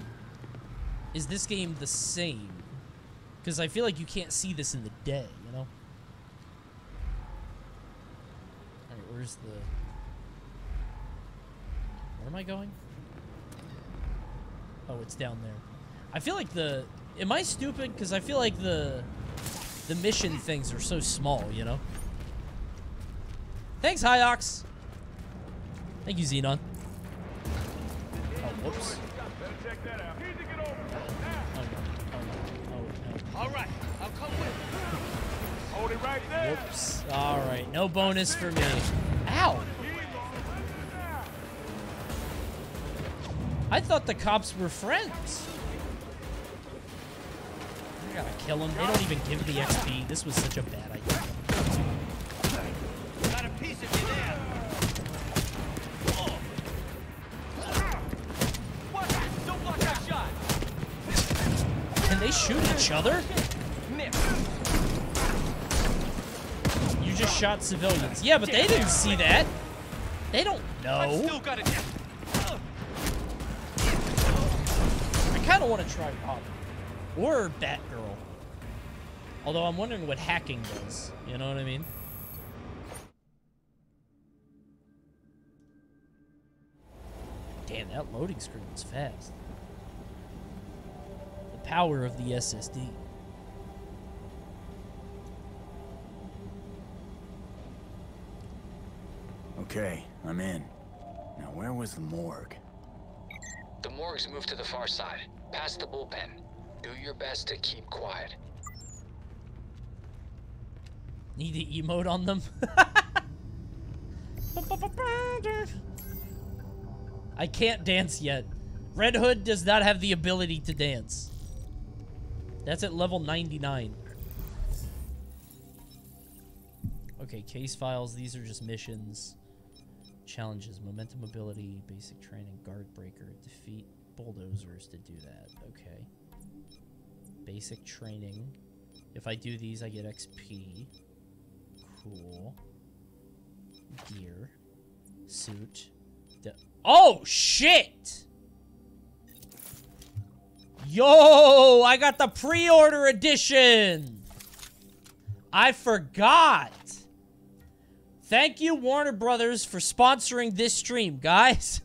is this game the same? Because I feel like you can't see this in the day, you know? Alright, where's the... Where am I going? Oh, it's down there. I feel like the... Am I stupid? Because I feel like the... The mission things are so small, you know? Thanks, Hyox. Thank you, Xenon. Oh, whoops. All right, I'll come with. Hold it right there. Whoops. All right, no bonus for me. Ow. I thought the cops were friends. I gotta kill them. They don't even give the X P. This was such a bad idea. Piece of you there. Watch out. Don't block that shot. Can they shoot each other? You just shot civilians. Yeah, but they didn't see that. They don't know. I kind of want to try Robin. Or Batgirl. Although I'm wondering what hacking does. You know what I mean? Damn, that loading screen is fast. The power of the S S D. Okay, I'm in. Now, where was the morgue? The morgue's moved to the far side, past the bullpen. Do your best to keep quiet. Need to emote on them? I can't dance yet. Red Hood does not have the ability to dance. That's at level ninety-nine. Okay, case files. These are just missions. Challenges. Momentum ability. Basic training. Guard breaker. Defeat bulldozers to do that. Okay. Basic training. If I do these, I get X P. Cool. Gear. Suit. Oh, shit! Yo, I got the pre-order edition! I forgot! Thank you, Warner Brothers, for sponsoring this stream, guys.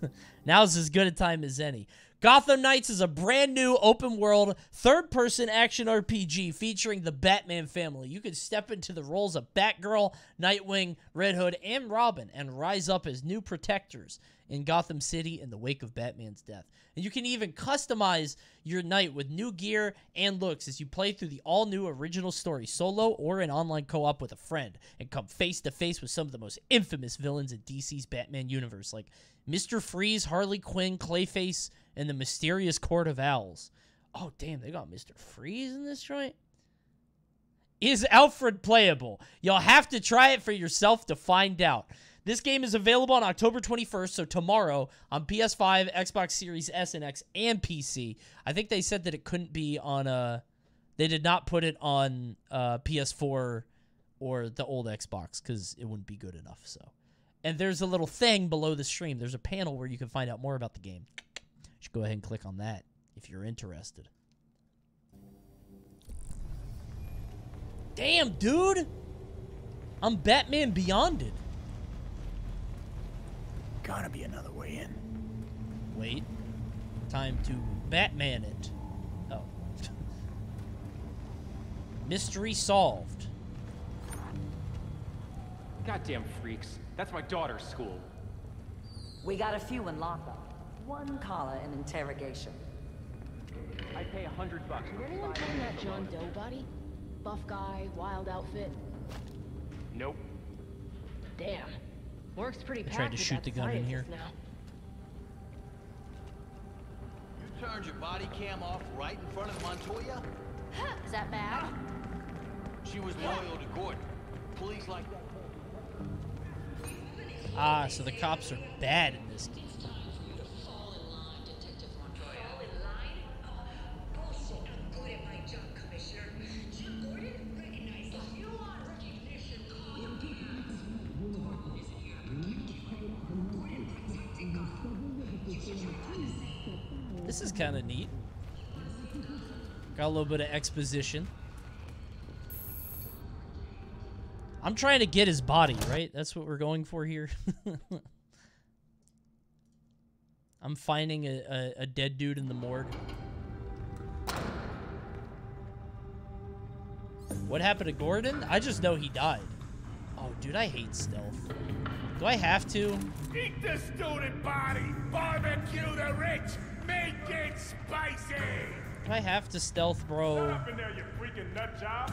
Now's as good a time as any. Gotham Knights is a brand new open-world, third-person action R P G featuring the Batman family. You can step into the roles of Batgirl, Nightwing, Red Hood, and Robin, and rise up as new protectors in Gotham City in the wake of Batman's death. And you can even customize your knight with new gear and looks as you play through the all-new original story, solo or in online co-op with a friend, and come face-to-face with some of the most infamous villains in D C's Batman universe, like Mister Freeze, Harley Quinn, Clayface, and the mysterious Court of Owls. Oh, damn, they got Mister Freeze in this joint? Is Alfred playable? You'll have to try it for yourself to find out. This game is available on October twenty-first, so tomorrow, on P S five, Xbox Series S and X, and P C. I think they said that it couldn't be on, uh, they did not put it on uh, P S four or the old Xbox because it wouldn't be good enough. So, and there's a little thing below the stream. There's a panel where you can find out more about the game. You should go ahead and click on that if you're interested. Damn, dude! I'm Batman Beyonded. Gotta be another way in. Wait. Time to Batman it. Oh. Mystery solved. Goddamn freaks. That's my daughter's school. We got a few in lockup. One collar in interrogation. I'd pay a hundred bucks. Did anyone find that John Doe body? Buff guy, wild outfit. Nope. Damn. Works pretty packed. I tried to shoot the gun in here. Now. You turned your body cam off right in front of Montoya? Is that bad? She was loyal to Gordon. Police like that. Ah, so the cops are bad in this game. This is kind of neat. Got a little bit of exposition. I'm trying to get his body, right? That's what we're going for here. I'm finding a, a, a dead dude in the morgue. What happened to Gordon? I just know he died. Oh, dude, I hate stealth. Do I have to? Eat the student body! Barbecue the rich! Make it spicy! Do I have to stealth, bro? Shut up in there, you freaking nut job!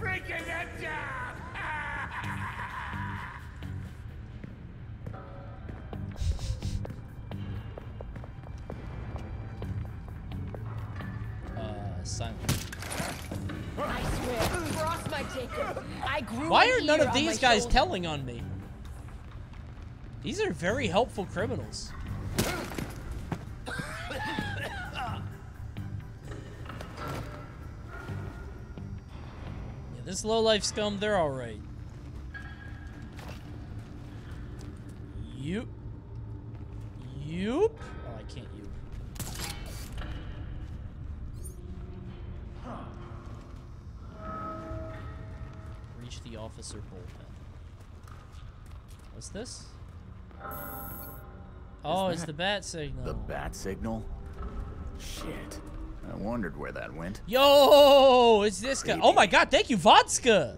Freaking nut job! uh, silent. I swear, cross my Jacob. I grew. Why are none of these guys shoulder. telling on me? These are very helpful criminals. This low-life scum, they're all right. Yoop. Yoop. Oh, I can't yoop. Huh. Reach the officer bullpen. What's this? Oh, it's the bat signal. The bat signal? Shit. I wondered where that went. Yo, it's this guy. Oh my god, thank you, Vodska.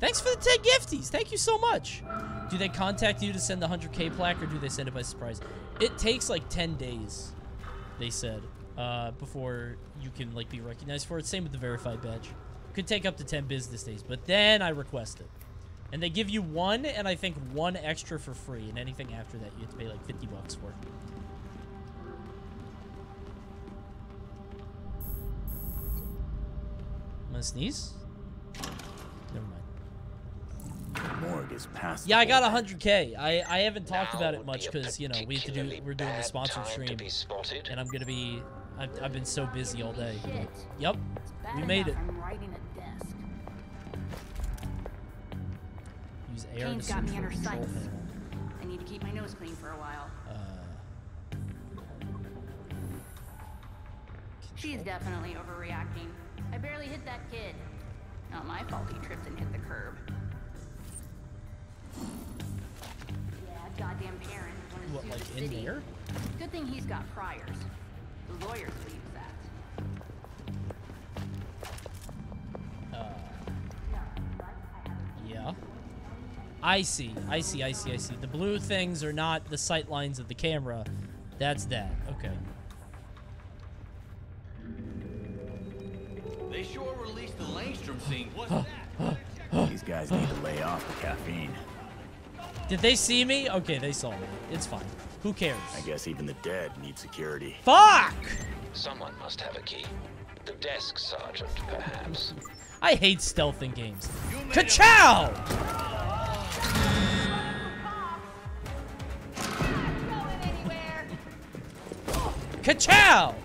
Thanks for the ten gifties. Thank you so much. Do they contact you to send the one hundred K plaque, or do they send it by surprise? It takes like ten days, they said, uh, before you can like be recognized for it. Same with the verified badge. Could take up to ten business days, but then I request it. And they give you one, and I think one extra for free, and anything after that you have to pay like fifty bucks for. Sneeze? Never mind. Morgue is past. Yeah, I got one hundred K. I I haven't talked now about it much because you know we have to do we're doing the sponsored stream, and I'm gonna be I've, I've been so busy all day. Shit. Yep, we made it. I'm writing a desk. Use air to got me under sight. I need to keep my nose clean for a while. Uh, She's definitely overreacting. I barely hit that kid. Not my fault he tripped and hit the curb. Yeah, goddamn parent. What, like in the air? Good thing he's got priors. The lawyers leave that. Uh, yeah. I see. I see, I see, I see. The blue things are not the sight lines of the camera. That's that. Okay. They sure released the Langstrom scene. What's that? These guys need to lay off the caffeine. Did they see me? Okay, they saw me. It's fine. Who cares? I guess even the dead need security. Fuck! Someone must have a key. The desk sergeant, perhaps. I hate stealth in games. Ka-chow! Ka-chow!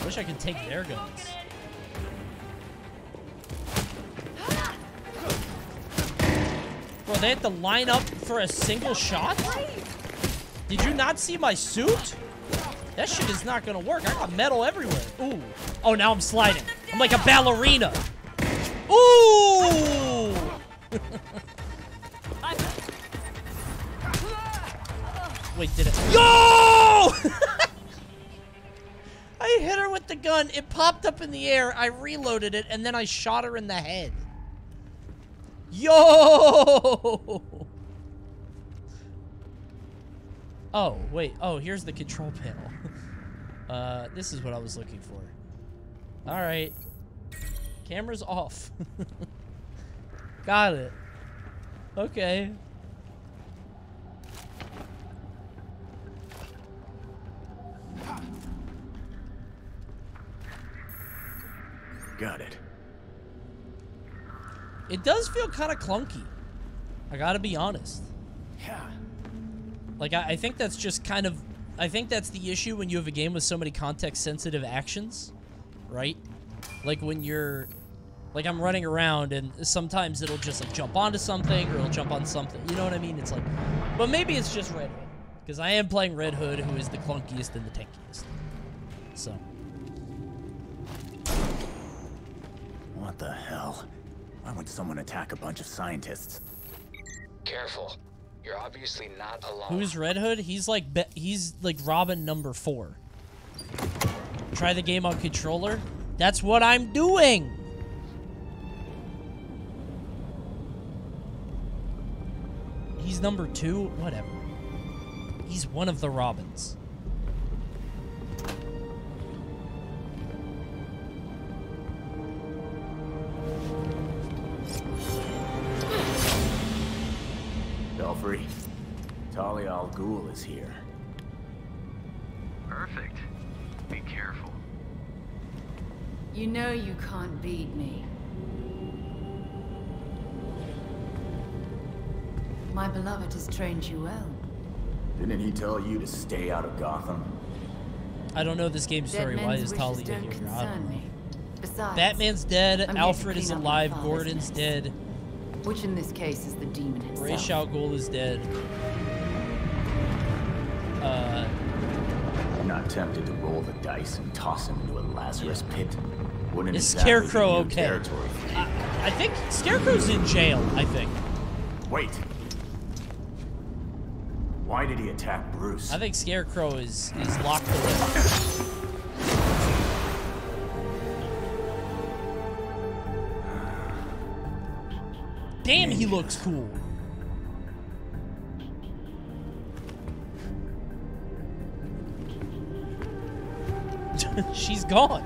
I wish I could take their guns. Bro, they had to line up for a single shot? Did you not see my suit? That shit is not gonna work. I got metal everywhere. Ooh. Oh, now I'm sliding. I'm like a ballerina. Ooh! Wait, did it? Yo! I hit her with the gun. It popped up in the air. I reloaded it, and then I shot her in the head. Yo! Oh, wait. Oh, here's the control panel. Uh, this is what I was looking for. All right. Camera's off. Got it. Okay. Got it. It does feel kind of clunky. I gotta be honest. Yeah. Like, I, I think that's just kind of... I think that's the issue when you have a game with so many context-sensitive actions, right? Like, when you're... Like, I'm running around, and sometimes it'll just, like, jump onto something, or it'll jump on something. You know what I mean? It's like... But maybe it's just Red Hood. Because I am playing Red Hood, who is the clunkiest and the tankiest. So. What the hell? Why would someone attack a bunch of scientists? Careful. You're obviously not alone. Who's Red Hood? He's like be he's like Robin number four. Try the game on controller. That's what I'm doing. He's number two, whatever. He's one of the Robins. Belfry, Talia Al Ghul is here. Perfect. Be careful. You know you can't beat me. My beloved has trained you well. Didn't he tell you to stay out of Gotham? I don't know this game story. Why is Talia here? I don't know. Besides, Batman's dead. Alfred is alive. Gordon's dead. Which in this case is the demon himself. Ra's al Ghul is dead. Uh, I'm not tempted to roll the dice and toss him into a Lazarus Pit. Wouldn't is exactly Scarecrow okay? I, I think Scarecrow's in jail, I think. Wait. Why did he attack Bruce? I think Scarecrow is, is locked away. Damn, he looks cool. She's gone.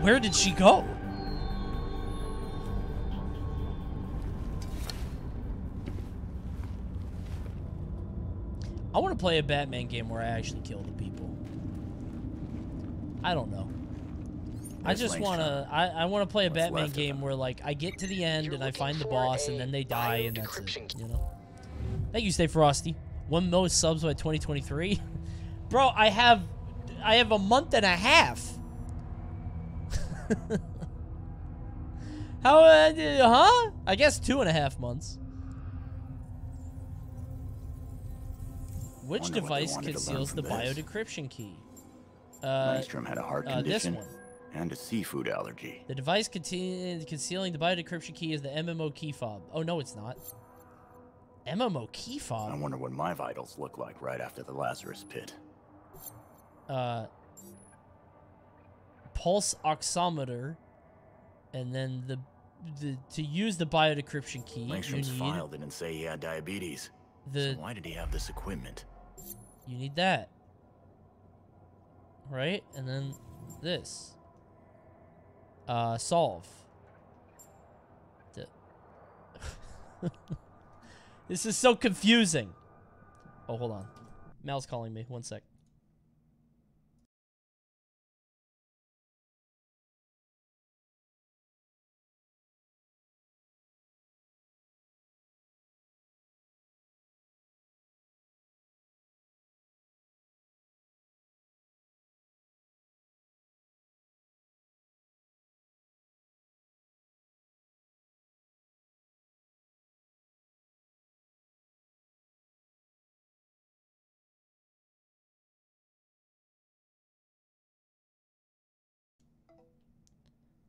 Where did she go? I want to play a Batman game where I actually kill the people. I don't know. I just want to, I, I want to play a Batman game where, like, I get to the end and I find the boss and then they die and that's it, you know? Thank you, Stay Frosty. One most subs by twenty twenty-three. Bro, I have, I have a month and a half. How, uh, huh? I guess two and a half months. Which device conceals the biodecryption key? Uh, Langstrom had a heart condition. Uh, this one. And a seafood allergy. The device concealing the biodecryption key is the M M O key fob. Oh, no, it's not. M M O key fob? I wonder what my vitals look like right after the Lazarus Pit. Uh, pulse oximeter. And then the, the to use the biodecryption key, Langstrom's file didn't say he had diabetes. The, so why did he have this equipment? You need that. Right? And then this. Uh, solve. This is so confusing. Oh, hold on. Mal's calling me. One sec.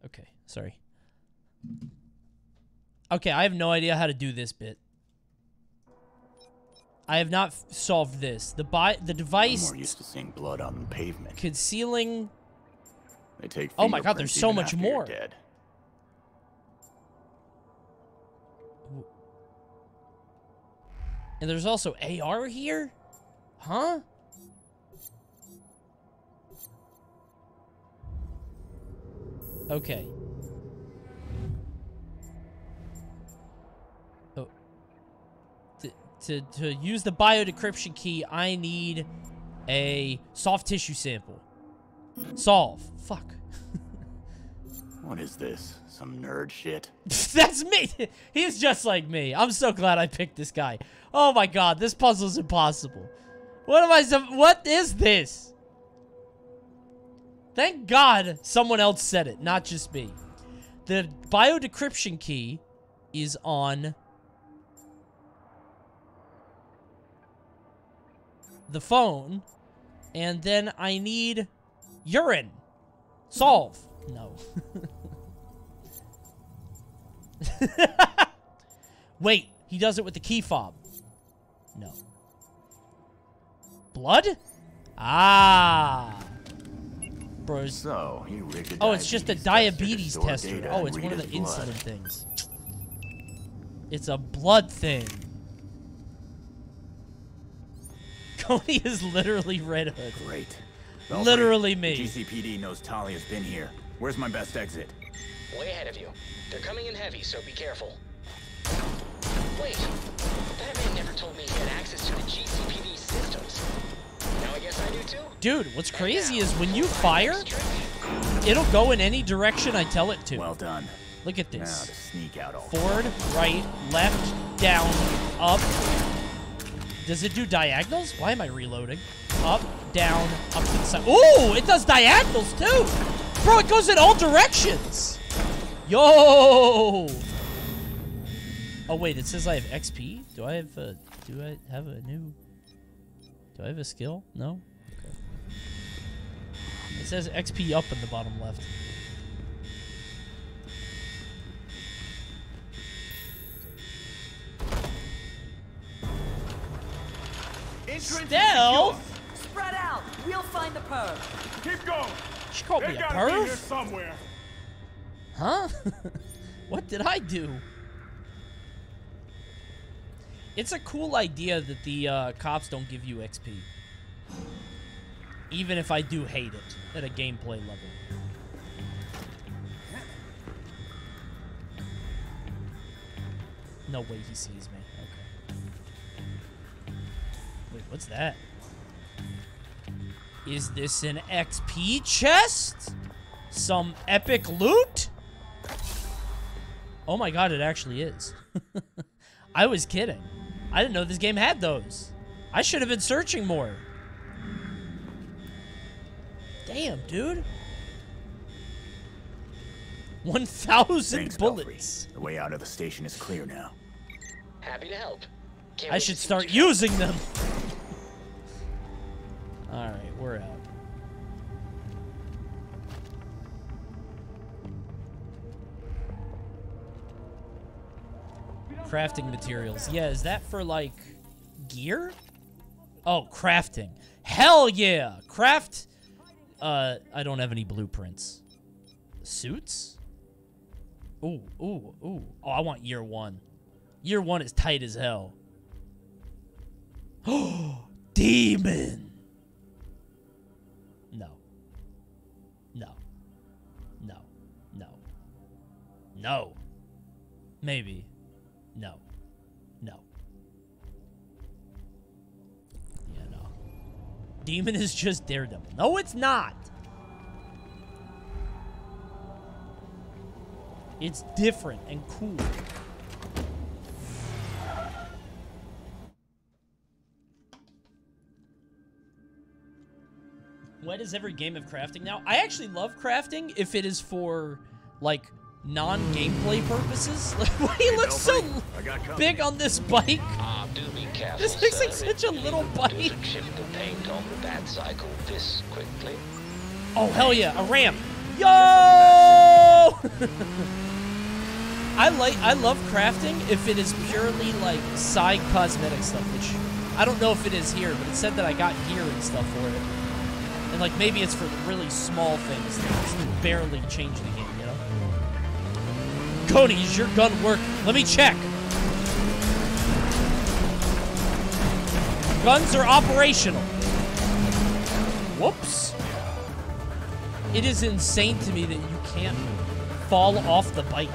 Okay, sorry. Okay, I have no idea how to do this bit. I have not f solved this. The bi the device. I'm more used to seeing blood on the pavement. Concealing. They take. Oh my God! There's so much more. Dead. And there's also A R here, huh? Okay. Oh. To, to, to use the biodecryption key, I need a soft tissue sample. Solve. Fuck. What is this? Some nerd shit? That's me! He's just like me. I'm so glad I picked this guy. Oh my God, this puzzle's impossible. What am I so- What is this? Thank God someone else said it, not just me. The biodecryption key is on the phone, and then I need urine. Solve. No. Wait, he does it with the key fob. No. Blood? Ah. Bros. So, you rigged oh, it's just a diabetes tester. tester. Oh, it's one of the insulin blood. things. It's a blood thing. Coney is literally Red Hood. Great. Belfry, literally me. G C P D knows Talia's been here. Where's my best exit? Way ahead of you. They're coming in heavy, so be careful. Wait. Batman never told me he had access to the G C P D systems. Now I guess I do too? Dude, what's crazy is when you fire, it'll go in any direction I tell it to. Well done. Look at this. Now to sneak out all forward, right, left, down, up. Does it do diagonals? Why am I reloading? Up, down, up to the side. Ooh, it does diagonals too! Bro, it goes in all directions! Yo! Oh wait, it says I have X P? Do I have a, do I have a new... Do I have a skill? No? Okay. It says X P up in the bottom left. Stealth! Spread out! We'll find the perv. Keep going! She called me a perv? Somewhere. Huh? What did I do? It's a cool idea that the uh, cops don't give you X P. Even if I do hate it at a gameplay level. No way he sees me. Okay. Wait, what's that? Is this an X P chest? Some epic loot? Oh my God, it actually is. I was kidding. I didn't know this game had those. I should have been searching more. Damn, dude. one thousand bullets. Belfry. The way out of the station is clear now. Happy to help. Can't I should start using them. All right, we're out. Crafting materials. Yeah, is that for, like, gear? Oh, crafting. Hell yeah! Craft... Uh, I don't have any blueprints. Suits? Ooh, ooh, ooh. Oh, I want year one. Year one is tight as hell. Oh! Demon! No. No. No. No. No. Maybe. No. No. Yeah, no. Demon is just Daredevil. No, it's not! It's different and cool. Why does every game have crafting now? I actually love crafting if it is for, like... non-gameplay purposes? Like, why he looks so big on this bike? Uh, do be careful, this looks like such a little bike. Oh, hell yeah, a ramp. Yo! No! I like, I love crafting if it is purely like side cosmetic stuff, which I don't know if it is here, but it said that I got gear and stuff for it. And like maybe it's for really small things that just barely change the game, you know? Coney, is your gun work? Let me check. Guns are operational. Whoops. It is insane to me that you can't fall off the bike.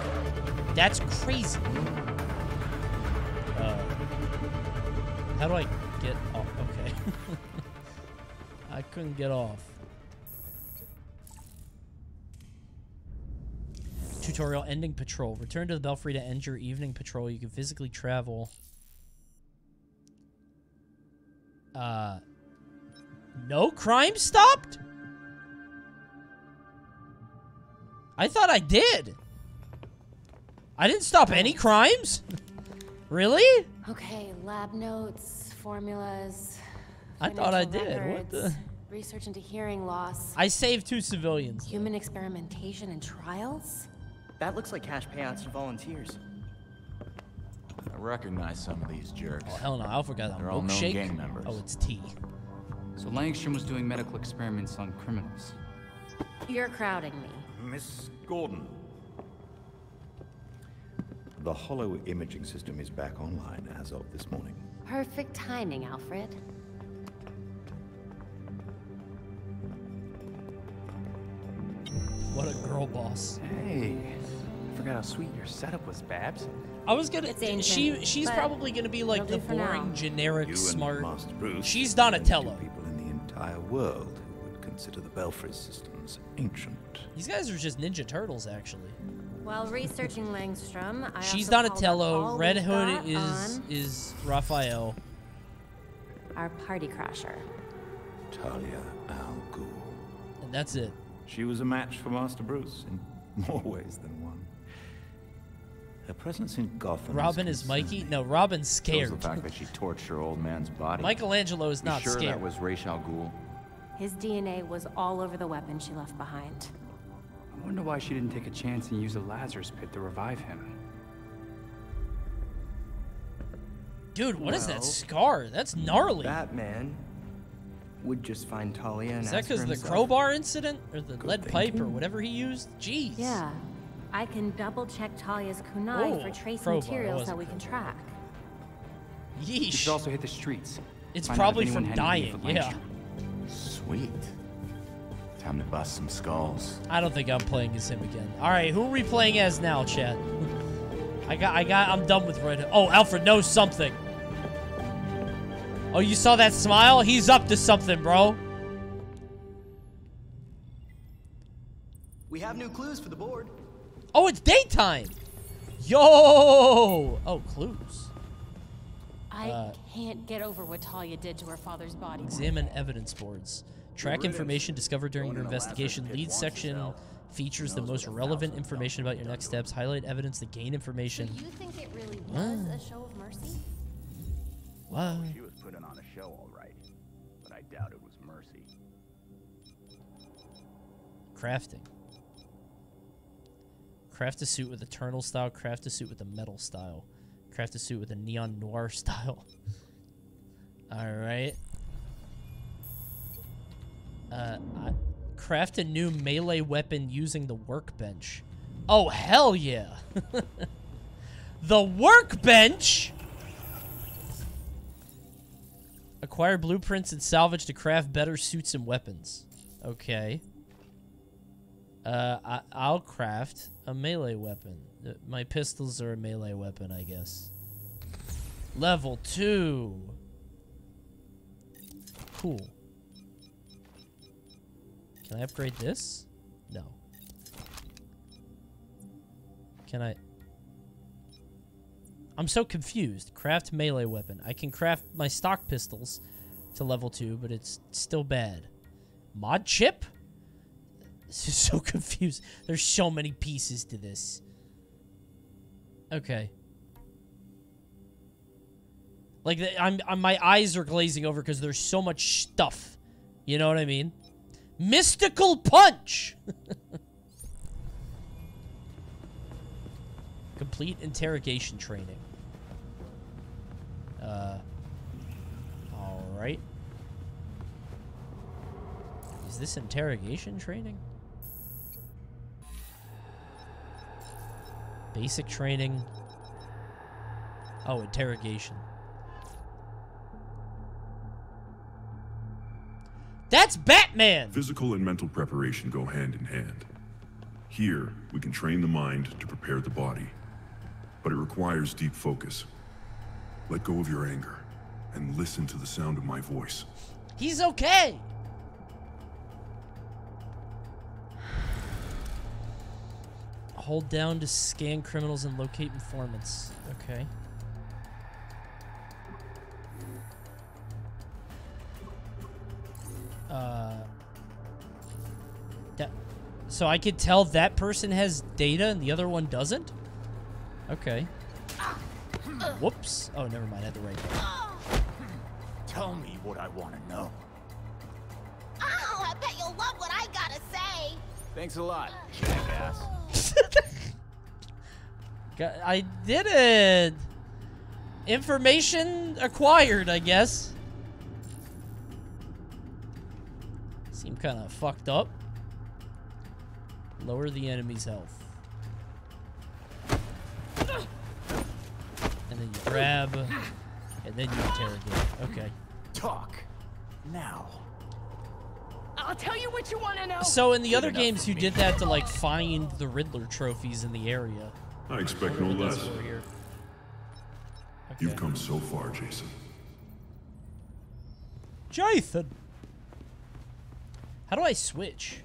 That's crazy. Uh, how do I get off? Okay. I couldn't get off. Tutorial, ending patrol. Return to the Belfry to end your evening patrol. You can physically travel. Uh, no crime stopped? I thought I did. I didn't stop any crimes? Really? Okay, lab notes, formulas. I thought I did. What the? Research into hearing loss. I saved two civilians. Human experimentation and trials? That looks like cash payouts to volunteers. I recognize some of these jerks. Oh, hell no. I forgot that. They're all known gang members. Oh, it's tea. So Langstrom was doing medical experiments on criminals. You're crowding me. Miss Gordon. The hollow imaging system is back online as of this morning. Perfect timing, Alfred. What a girl boss. Hey, I forgot how sweet your setup was, Babs. I was gonna, ancient, she, she's probably gonna be like the boring, generic, smart, Bruce, she's Donatello. People in the entire world who would consider the Belfry systems ancient. These guys are just Ninja Turtles, actually. While researching Langstrom, I she's Donatello. Red Hood is is Raphael. Our party crasher. Talia Al Ghul. And that's it. She was a match for Master Bruce in more ways than one. Her presence in Gotham. Robin is, is Mikey? No, Robin's scared. The fact that she tortured her old man's body. Michelangelo is not sure scared. That was Ra's al Ghul. His D N A was all over the weapon she left behind. I wonder why she didn't take a chance and use a Lazarus Pit to revive him. Dude, what well, is that scar? That's gnarly. Batman would just find Talia and is that because of the crowbar incident? Or the Good lead thinking. pipe or whatever he used? Jeez. Yeah. I can double check Talia's kunai oh, for trace crowbar. materials that we can track. Yeesh. You should also hit the streets. It's find probably from dying, yeah. Sweet. Time to bust some skulls. I don't think I'm playing as him again. All right, who are we playing as now, chat? I got, I got, I'm done with Red Hood. Oh, Alfred knows something. Oh, you saw that smile? He's up to something, bro. We have new clues for the board. Oh, it's daytime. Yo. Oh, clues. I uh, can't get over what Talia did to her father's body. Examine evidence boards. Track information discovered during your investigation. Lead section features the most relevant information about your next steps. Highlight evidence to gain information. Do you think it really was a show of mercy? Wow. She was putting on a show, all right, but I doubt it was mercy. Crafting. Craft a suit with eternal style. Craft a suit with a metal style. Craft a suit with a neon noir style. All right. Uh, craft a new melee weapon using the workbench. Oh, hell yeah. The workbench? Acquire blueprints and salvage to craft better suits and weapons. Okay. Uh, I I'll craft a melee weapon. My pistols are a melee weapon, I guess. Level two. Cool. Can I upgrade this? No. Can I? I'm so confused. Craft melee weapon. I can craft my stock pistols to level two, but it's still bad. Mod chip? This is so confused. There's so many pieces to this. Okay. Like, the, I'm, I'm, my eyes are glazing over because there's so much stuff. You know what I mean? Mystical punch. Complete interrogation training. Uh, Alright. Is this interrogation training? Basic training. Oh, interrogation. That's Batman! Physical and mental preparation go hand in hand. Here, we can train the mind to prepare the body. But it requires deep focus. Let go of your anger, and listen to the sound of my voice. He's okay! Hold down to scan criminals and locate informants. Okay. Uh, that, so I could tell that person has data and the other one doesn't? Okay. Whoops. Oh, never mind. I had the right one. Tell me what I want to know. Oh, I bet you'll love what I gotta say. Thanks a lot, jackass. I did it. Information acquired, I guess. Seem kind of fucked up. Lower the enemy's health. And then you grab. And then you interrogate. Okay. Talk. Now. I'll tell you what you want to know. So in the other games, you did that to, like, find the Riddler trophies in the area. I expect no less. Okay. You've come so far, Jason. Jason! How do I switch?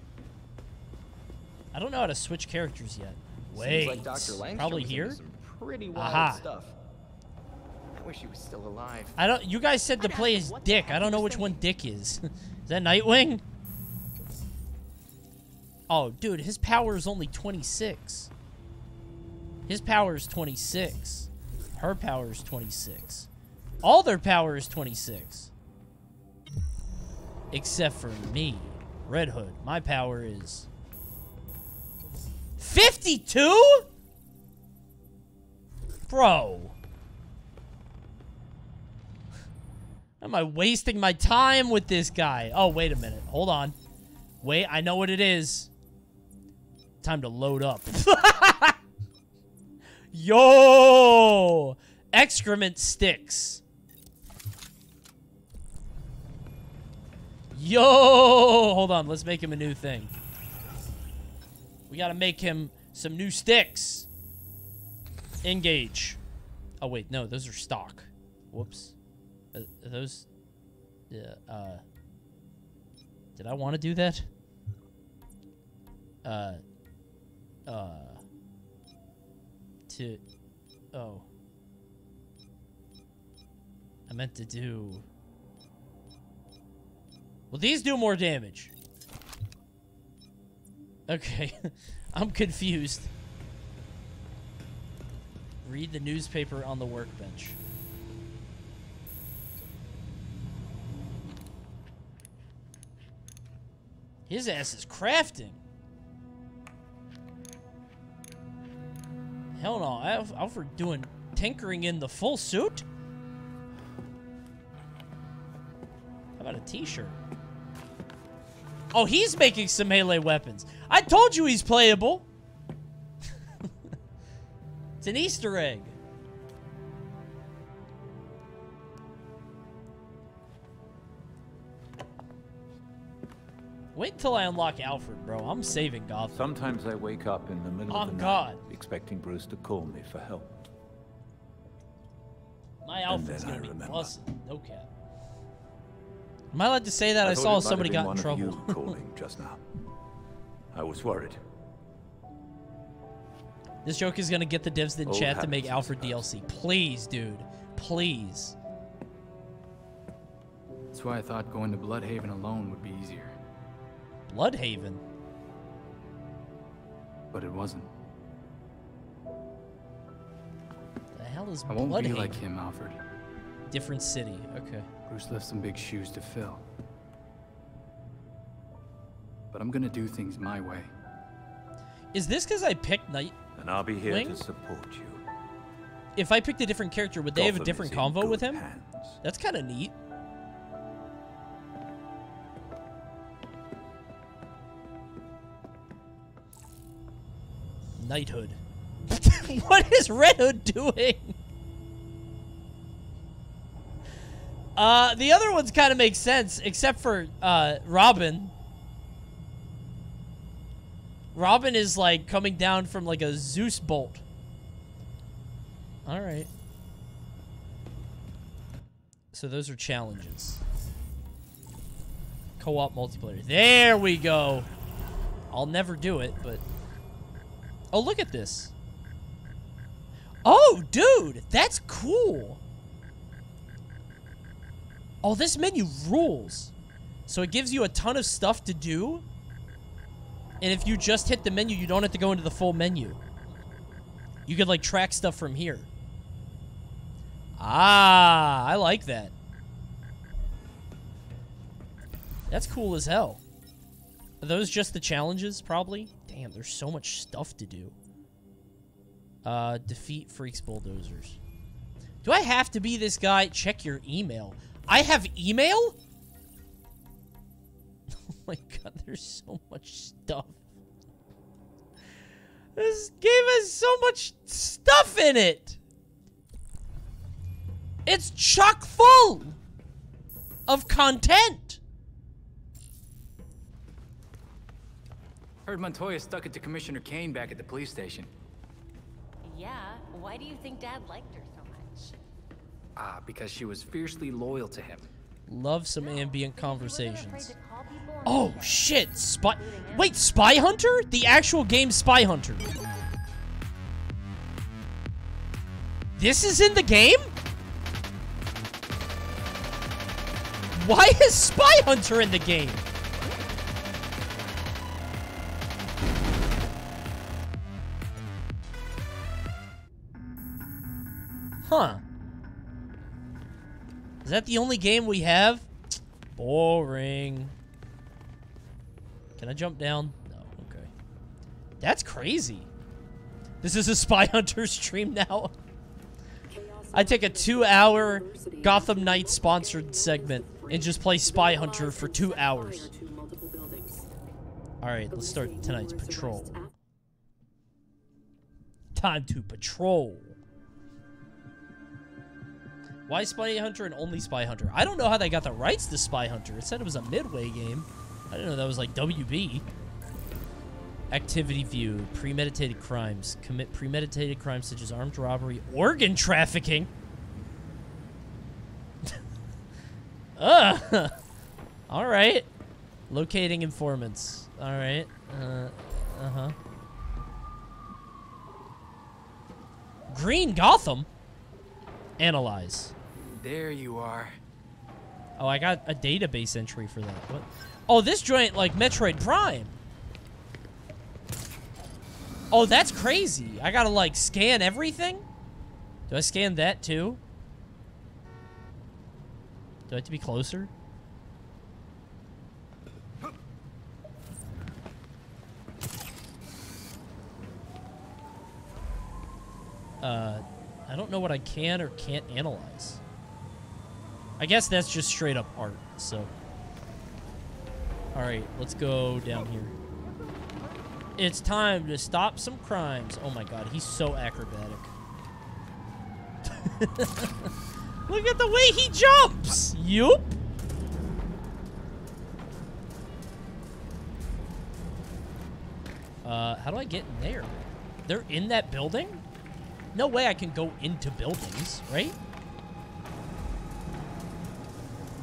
I don't know how to switch characters yet. Wait, like Doctor probably here. Some pretty wild Aha. Stuff. I wish he was still alive. I don't. You guys said to play as Dick. I don't know which one Dick is. Is that Nightwing? Oh, dude, his power is only twenty-six. His power is twenty-six. Her power is twenty-six. All their power is twenty-six. Except for me. Red Hood, my power is fifty-two? Bro. Am I wasting my time with this guy? Oh, wait a minute. Hold on. Wait, I know what it is. Time to load up. Yo! Excrement sticks. Yo, hold on. Let's make him a new thing. We gotta make him some new sticks. Engage. Oh, wait. No, those are stock. Whoops. Uh, those... Yeah, uh... Did I want to do that? Uh... Uh... To... Oh. I meant to do... Well, these do more damage. Okay. I'm confused. Read the newspaper on the workbench. His ass is crafting. Hell no. Alf- Alfred doing tinkering in the full suit? How about a t-shirt? Oh, he's making some melee weapons. I told you he's playable. It's an Easter egg. Wait until I unlock Alfred, bro. I'm saving Gotham. Sometimes I wake up in the middle oh, of the God. night expecting Bruce to call me for help. My Alfred's going to be busted. No cap. Am I allowed to say that? I, I saw somebody got in trouble. Calling just now. I was worried. This joke is gonna get the devs in chat to make Alfred D L C. Please, dude. Please. That's why I thought going to Bloodhaven alone would be easier. Bloodhaven? But it wasn't. The hell is Bloodhaven? I won't be like him, Alfred. Different city. Okay. Bruce left some big shoes to fill. But I'm gonna do things my way. Is this because I picked Night? And I'll be here Wing? to support you. if I picked a different character, would they Gotham have a different convo with him? Hands. That's kind of neat. Night Hood. What is Red Hood doing? Uh, the other ones kind of make sense, except for uh, Robin. Robin is like coming down from like a Zeus bolt. All right. So those are challenges. Co-op multiplayer. There we go. I'll never do it, but... Oh, look at this. Oh, dude, that's cool. Oh, this menu rules. So it gives you a ton of stuff to do. And if you just hit the menu, you don't have to go into the full menu. You could, like, track stuff from here. Ah, I like that. That's cool as hell. Are those just the challenges, probably? Damn, there's so much stuff to do. Uh, defeat Freaks Bulldozers. Do I have to be this guy? Check your email. I have email? Oh my god, there's so much stuff. This game has so much stuff in it. It's chock full of content. Heard Montoya stuck it to Commissioner Kane back at the police station. Yeah, why do you think Dad liked her so much? Ah, because she was fiercely loyal to him. Love some no, ambient conversations. Oh shit, Spy... Wait, Spy Hunter? The actual game Spy Hunter. This is in the game? Why is Spy Hunter in the game? Huh. Is that the only game we have? Boring. Can I jump down? No, okay. That's crazy. This is a Spy Hunter stream now. I take a two-hour Gotham Knights sponsored segment and just play Spy Hunter for two hours. Alright, let's start tonight's patrol. Time to patrol. Why Spy Hunter and only Spy Hunter? I don't know how they got the rights to Spy Hunter. It said it was a Midway game. I didn't know that was like W B. Activity view. Premeditated crimes. Commit premeditated crimes such as armed robbery, organ trafficking. uh, all right. Locating informants. All right. Uh, uh-huh. Green Gotham? Analyze. There you are. Oh, I got a database entry for that. What? Oh, this joint like Metroid Prime. Oh, that's crazy. I gotta like scan everything? Do I scan that too? Do I have to be closer? Uh... I don't know what I can or can't analyze. I guess that's just straight up art, so. Alright, let's go down here. It's time to stop some crimes. Oh my god, he's so acrobatic. Look at the way he jumps! Yup! Uh, how do I get in there? They're in that building? No way I can go into buildings, right?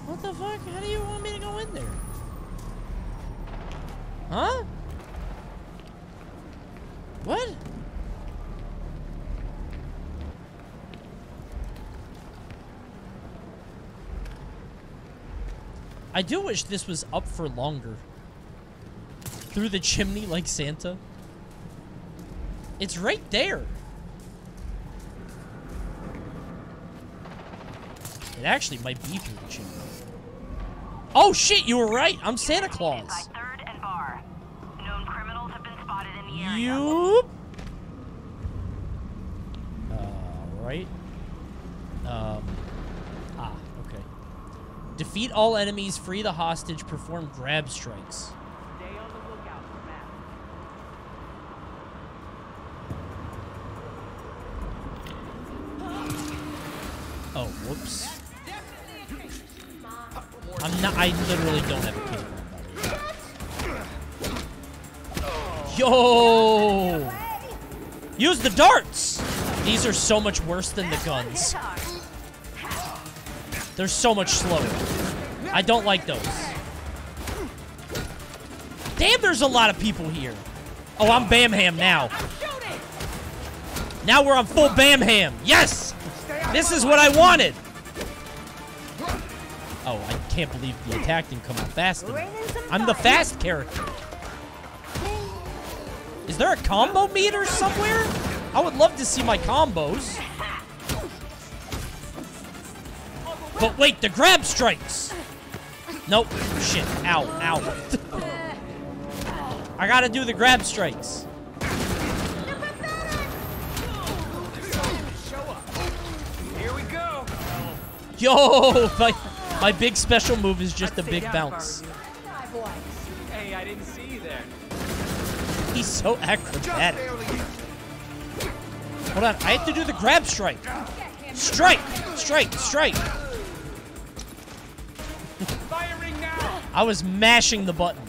What the fuck? How do you want me to go in there? Huh? What? I do wish this was up for longer. Through the chimney like Santa. It's right there. It actually might be through the chimney. Oh shit, you were right. I'm Santa Claus. By third and bar. Known criminals have been spotted in the area. You... All right? Um, ah, okay. Defeat all enemies, free the hostage, perform grab strikes. Stay on the lookout for that. Oh, whoops. I'm not. I literally don't have a camera. Yo! Use the darts! These are so much worse than the guns. They're so much slower. I don't like those. Damn, there's a lot of people here. Oh, I'm Bam Ham now. Now we're on full Bam Ham. Yes! This is what I wanted. Oh, I can't believe the attack didn't come out fast enough. I'm the fast character. Is there a combo meter somewhere? I would love to see my combos. But wait, the grab strikes! Nope. Shit. Ow. Ow. I gotta do the grab strikes. Here we go. Yo! My, my big special move is just a big bounce. Hey, I didn't see you there. He's so acrobatic. Hold on. I have to do the grab strike. Strike! Strike! Strike! I was mashing the button,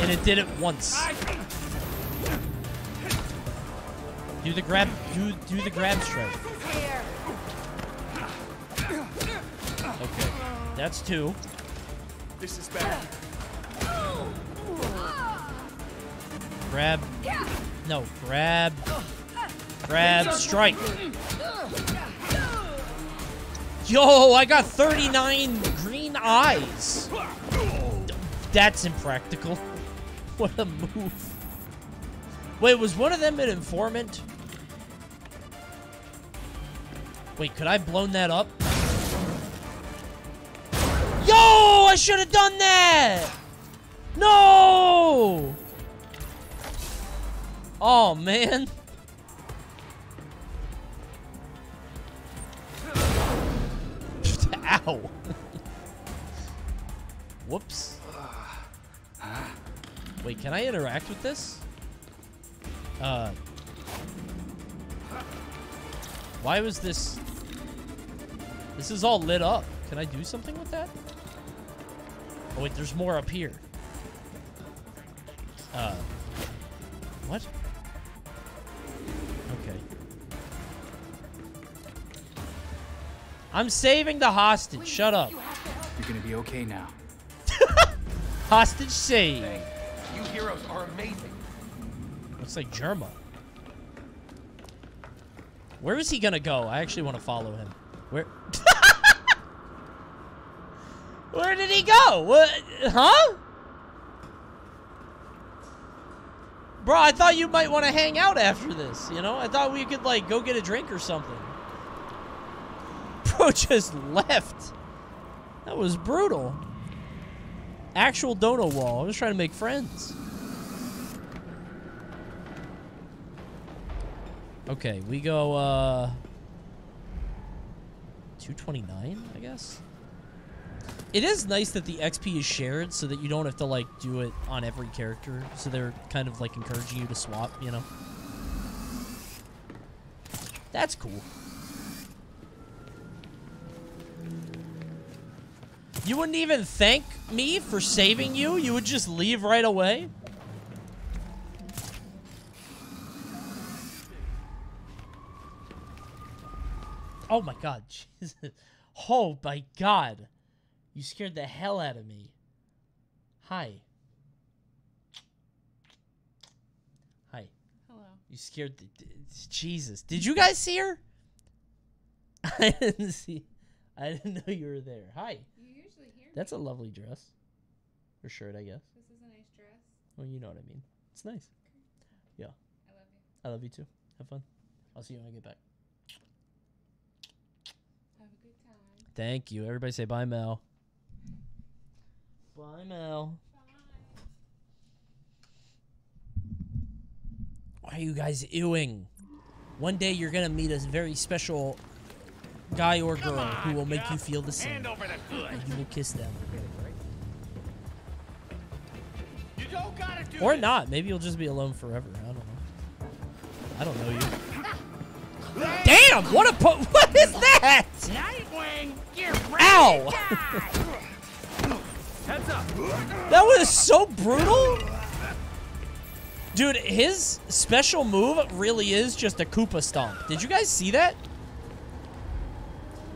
and it did it once. Do the grab, do do the grab strike. Okay, that's two. This is bad. Grab, no, grab, grab, strike. Yo, I got thirty-nine green eyes. That's impractical. What a move. Wait, was one of them an informant? Wait, could I have blown that up? Yo, I should have done that! No! Oh, man. Ow. Whoops. Wait, can I interact with this? Uh, why was this? This is all lit up. Can I do something with that? Oh wait, there's more up here. Uh, what? Okay. I'm saving the hostage. Shut up. You're gonna be okay now. Hostage saved. You heroes are amazing. Looks like Germa. Where is he gonna go? I actually want to follow him. Where? Where did he go? What? Huh? Bro, I thought you might want to hang out after this. You know, I thought we could like go get a drink or something. Bro just left. That was brutal. Actual dono wall. I was trying to make friends. Okay, we go uh two twenty-nine, I guess. It is nice that the X P is shared so that you don't have to like do it on every character. So they're kind of like encouraging you to swap, you know. That's cool. You wouldn't even thank me for saving you? You would just leave right away? Oh my god, Jesus. Oh my god. You scared the hell out of me. Hi. Hi. Hello. You scared the... Jesus. Did you guys see her? I didn't see... I didn't know you were there. Hi. That's a lovely dress. Or shirt, I guess. This is a nice dress. Well, you know what I mean. It's nice. Yeah. I love you. I love you too. Have fun. I'll see you when I get back. Have a good time. Thank you. Everybody say bye, Mel. Bye, Mel. Bye. Why are you guys ewing? One day you're gonna meet a very special guy or girl on, who will make you feel the same. Over the and you will kiss them. You don't gotta do or this. Not. Maybe you'll just be alone forever. I don't know. I don't know you. Damn! What a po What is that? Nightwing, you're ow! Heads up. That was so brutal. Dude, his special move really is just a Koopa stomp. Did you guys see that?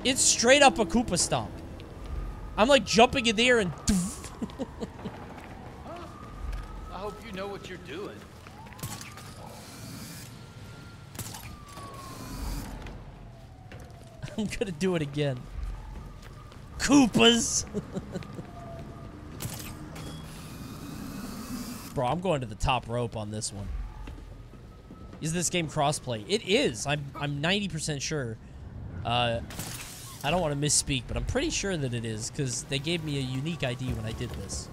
It's straight up a Koopa stomp. I'm like jumping in the air and I hope you know what you're doing. I'm gonna do it again. Koopas! Bro, I'm going to the top rope on this one. Is this game crossplay? It is. I'm I'm ninety percent sure. Uh, I don't want to misspeak, but I'm pretty sure that it is because they gave me a unique I D when I did this.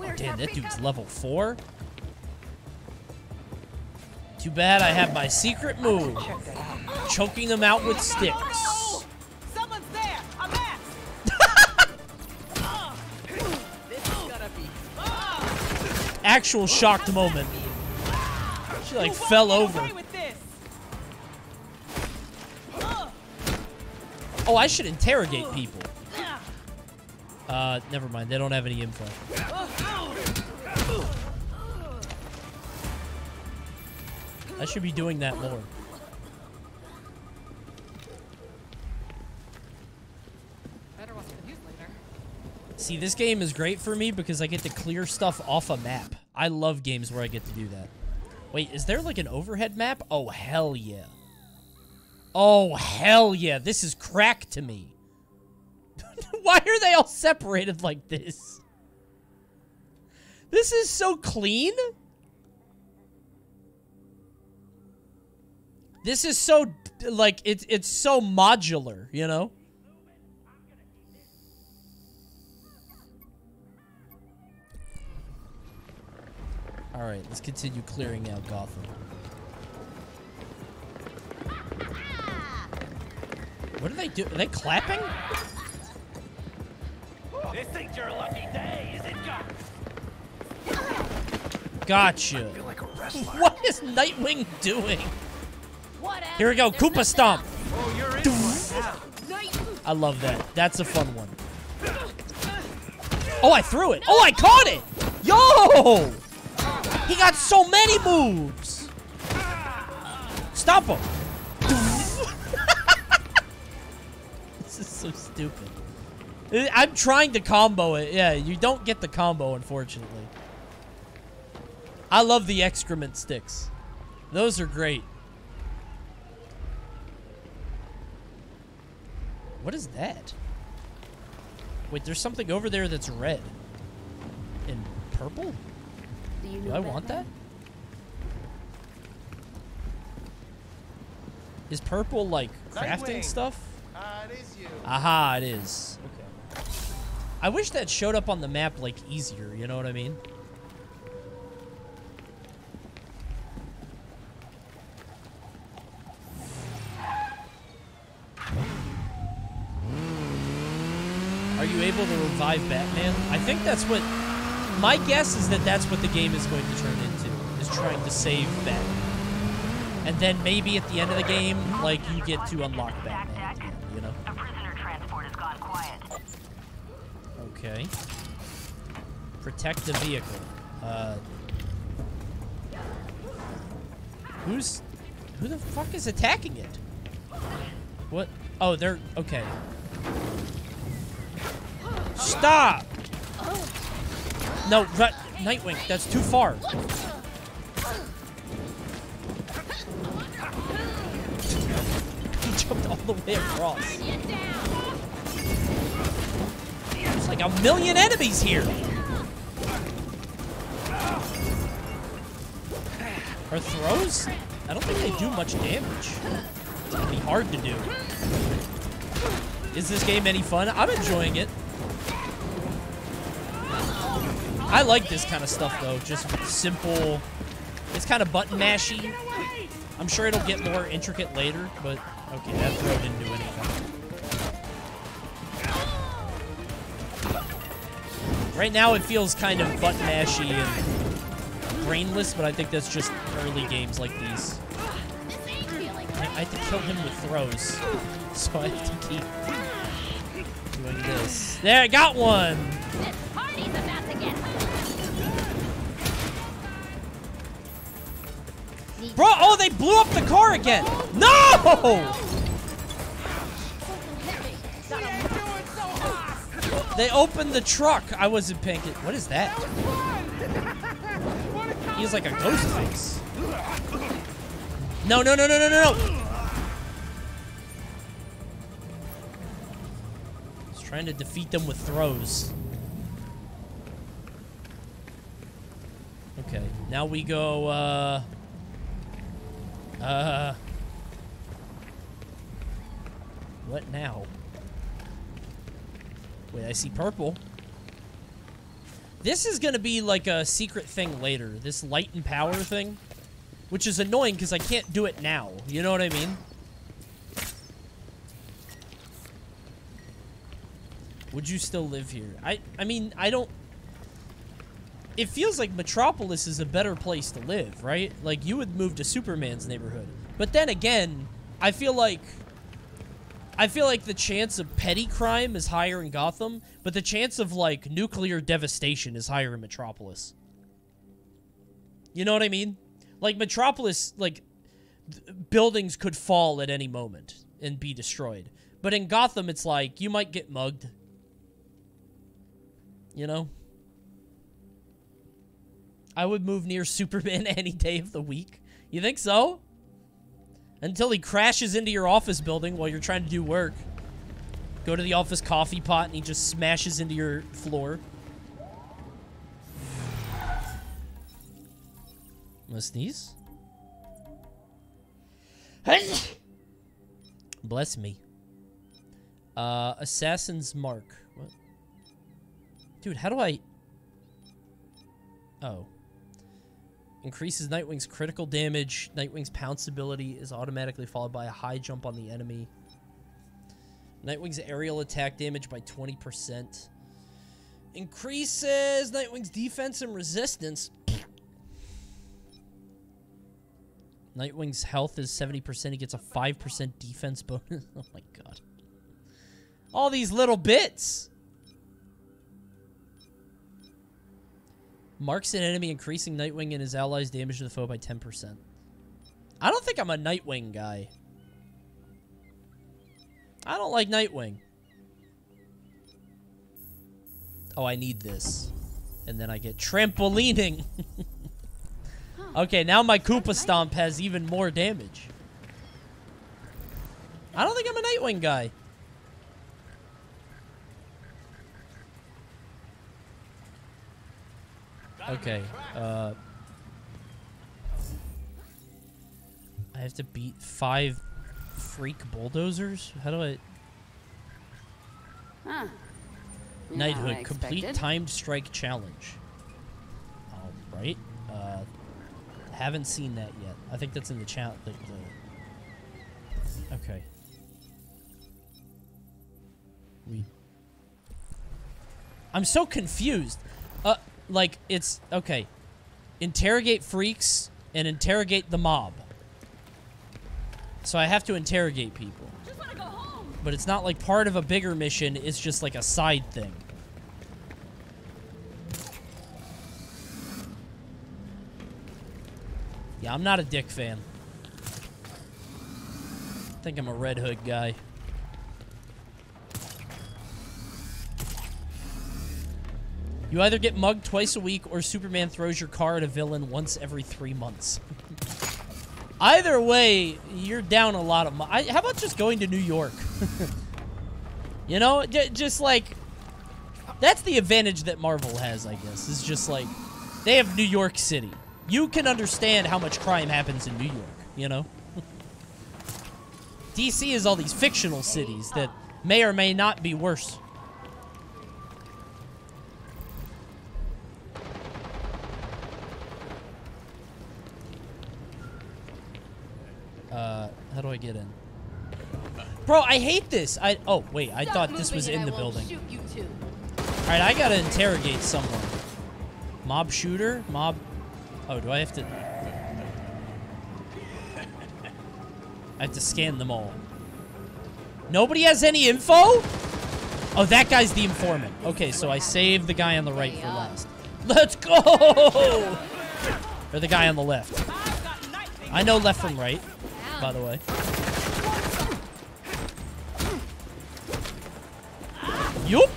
Oh, damn, that dude's level four. Too bad I have my secret move, choking them out with sticks. Someone's there. I'm back. Actual shocked moment. She like fell over. Oh, I should interrogate people. Uh, never mind. They don't have any info. I should be doing that more. See, this game is great for me because I get to clear stuff off a map. I love games where I get to do that. Wait, is there like an overhead map? Oh, hell yeah. Oh, hell yeah. This is crack to me. Why are they all separated like this? This is so clean. This is so, like, it's, it's so modular, you know? All right, let's continue clearing out Gotham. What do they do? Are they clapping? This thinks your lucky day, is it Gotham? Gotcha. I feel like a wrestler. What is Nightwing doing? Whatever. Here we go, there's Koopa Stomp. Oh, you're in one now. I love that. That's a fun one. Oh, I threw it. No. Oh, I caught it. Yo! He got so many moves! Stop him! This is so stupid. I'm trying to combo it. Yeah, you don't get the combo, unfortunately. I love the excrement sticks. Those are great. What is that? Wait, there's something over there that's red. And purple? Do I Batman? Want that? Is purple like crafting Nightwing. Stuff? Uh, it is you. Aha, it is. Okay. I wish that showed up on the map like easier, you know what I mean? Are you able to revive Batman? I think that's what... My guess is that that's what the game is going to turn into, is trying to save Batman. And then maybe at the end of the game, like, you get to unlock Batman, you know? A prisoner transport has gone quiet. Okay. Protect the vehicle. Uh... Who's... Who the fuck is attacking it? What? Oh, they're... Okay. Stop! No, right, Nightwing, that's too far. He jumped all the way across. There's like a million enemies here. Her throws? I don't think they do much damage. It's gonna be hard to do. Is this game any fun? I'm enjoying it. I like this kind of stuff, though. Just simple It's kind of button mashy. I'm sure it'll get more intricate later, but okay, that throw didn't do anything. Right now it feels kind of button mashy and brainless, but I think that's just early games like these. I have to kill him with throws, so I have to keep doing this. There, I got one! This party's about to get hot. Bro, oh, they blew up the car again! No! They opened the truck. I wasn't paying attention. What is that? He has like a ghost face. No, no, no, no, no, no, no! Trying to defeat them with throws. Okay, now we go, uh... Uh... What now? Wait, I see purple. This is gonna be like a secret thing later. This light and power thing. Which is annoying because I can't do it now. You know what I mean? Would you still live here? I I mean, I don't... It feels like Metropolis is a better place to live, right? Like, you would move to Superman's neighborhood. But then again, I feel like... I feel like the chance of petty crime is higher in Gotham, but the chance of, like, nuclear devastation is higher in Metropolis. You know what I mean? Like, Metropolis, like, buildings could fall at any moment and be destroyed. But in Gotham, it's like, you might get mugged. You know? I would move near Superman any day of the week. You think so? Until he crashes into your office building while you're trying to do work. Go to the office coffee pot and he just smashes into your floor. I'm gonna sneeze. Bless me. Uh, Assassin's Mark. What? Dude, how do I... Oh. Increases Nightwing's critical damage. Nightwing's pounce ability is automatically followed by a high jump on the enemy. Nightwing's aerial attack damage by twenty percent. Increases Nightwing's defense and resistance. Nightwing's health is seventy percent. He gets a five percent defense bonus. Oh my god. All these little bits. Marks an enemy, increasing Nightwing and his allies' damage to the foe by ten percent. I don't think I'm a Nightwing guy. I don't like Nightwing. Oh, I need this. And then I get trampolining. Okay, now my Koopa Stomp has even more damage. I don't think I'm a Nightwing guy. Okay, uh... I have to beat five freak bulldozers? How do I... Huh. Knighthood, complete timed strike challenge. Alright, uh... haven't seen that yet. I think that's in the chat. Like the... Okay. We... I'm so confused. Uh... Like, it's... Okay. Interrogate freaks and interrogate the mob. So I have to interrogate people. Just wanna go home. But it's not, like, part of a bigger mission. It's just, like, a side thing. Yeah, I'm not a Dick fan. I think I'm a Red Hood guy. You either get mugged twice a week or Superman throws your car at a villain once every three months. Either way, you're down a lot of money. How about just going to New York? You know, j just like, that's the advantage that Marvel has, I guess. It's just like, they have New York City. You can understand how much crime happens in New York, you know? D C is all these fictional cities that may or may not be worse. Uh, how do I get in? Bro, I hate this. I oh wait, I Stop thought this was in the building. All right, I gotta interrogate someone. Mob shooter, mob. Oh, do I have to? I have to scan them all. Nobody has any info? Oh, that guy's the informant. Okay, so I saved the guy on the right for last. Let's go! Or the guy on the left. I know left from right, by the way. Yup.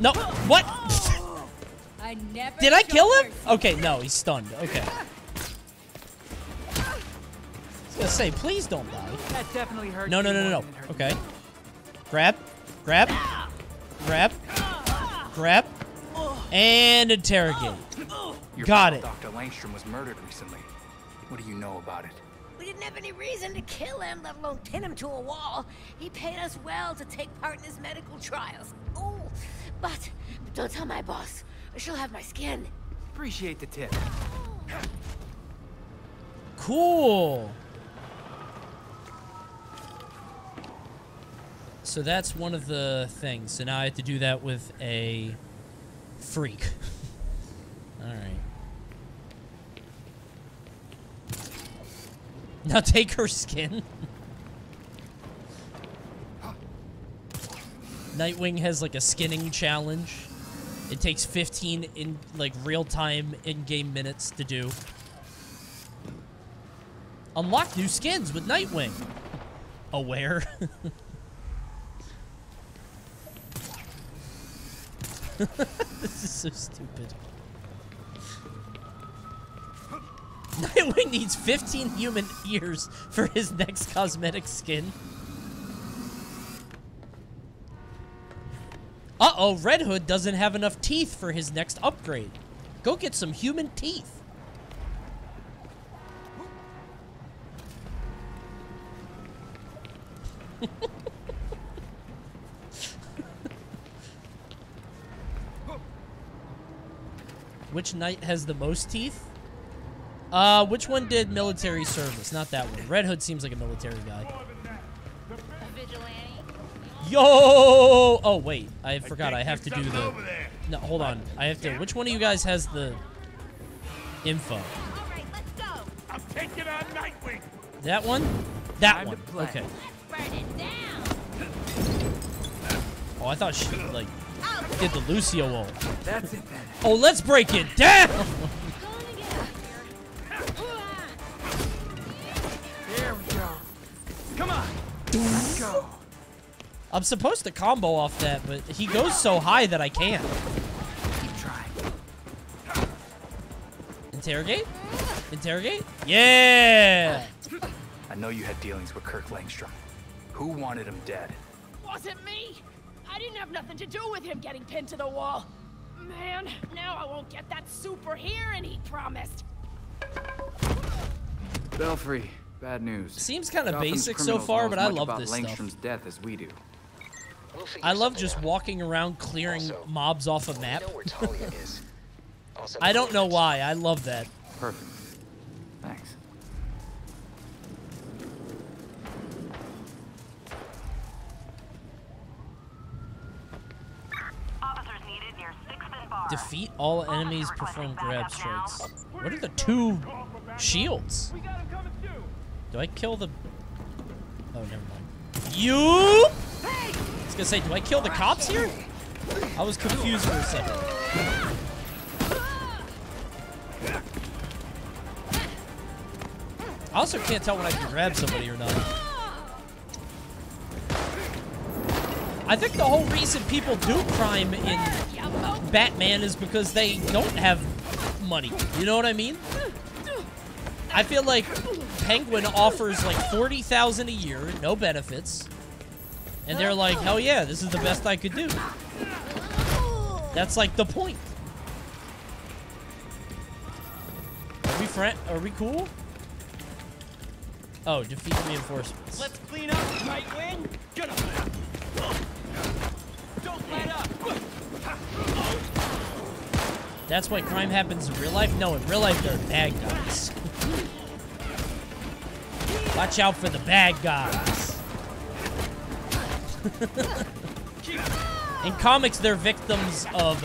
No, what? Did I kill him? Okay, no, he's stunned. Okay. I was gonna say, please don't die. That definitely hurt. No, no, no, no, no. Okay. Grab, grab, grab, grab, and interrogate. Your Got it. Doctor Langstrom was murdered recently. What do you know about it? We didn't have any reason to kill him, let alone pin him to a wall. He paid us well to take part in his medical trials. Oh, but, but don't tell my boss, or she'll have my skin. Appreciate the tip. Cool. So that's one of the things. So now I have to do that with a freak. All right. Now take her skin. Nightwing has like a skinning challenge. It takes fifteen in like real-time in-game minutes to do. Unlock new skins with Nightwing. Aware. This is so stupid. Nightwing needs fifteen human ears for his next cosmetic skin. Uh-oh, Red Hood doesn't have enough teeth for his next upgrade. Go get some human teeth. Which knight has the most teeth? Uh, which one did military service? Not that one. Red Hood seems like a military guy. Yo! Oh, wait. I forgot. I have to do the... No, hold on. I have to... Which one of you guys has the... info? That one? That one. Okay. Oh, I thought she, like... did the Lucio wall. That's it then. Oh, let's break it down! There we go. Come on. Let's go. I'm supposed to combo off that, but he goes so high that I can't. Keep trying. Interrogate? Interrogate? Yeah! I know you had dealings with Kirk Langstrom. Who wanted him dead? Wasn't me! I didn't have nothing to do with him getting pinned to the wall. Man, now I won't get that super hearing he promised. Belfry, bad news. Seems kind of basic so far, but I love this stuff. Langstrom's death as we do. We'll I love just walking around clearing also, mobs off a map. I don't know why. I love that. Perfect. Thanks. Defeat all enemies, perform grab strikes. What are the two shields? Do I kill the... Oh, never mind. You! I was gonna say, do I kill the cops here? I was confused for a second. I also can't tell when I can grab somebody or not. I think the whole reason people do crime in Batman is because they don't have money. You know what I mean? I feel like Penguin offers like forty thousand dollars a year, no benefits. And they're like, hell yeah, this is the best I could do. That's like the point. Are we friend? Are we cool? Oh, defeat reinforcements. Let's clean up, Nightwing. Get up there. Don't let up. That's why crime happens in real life? No, in real life they're bad guys. Watch out for the bad guys. In comics, they're victims of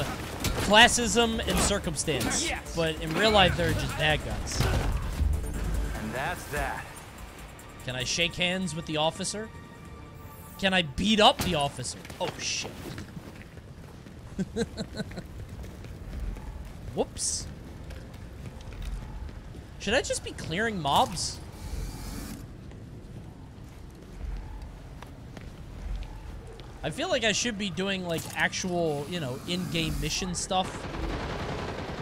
classism and circumstance. But in real life, they're just bad guys. And that's that. Can I shake hands with the officer? Can I beat up the officer? Oh, shit. Whoops. Should I just be clearing mobs? I feel like I should be doing, like, actual, you know, in-game mission stuff.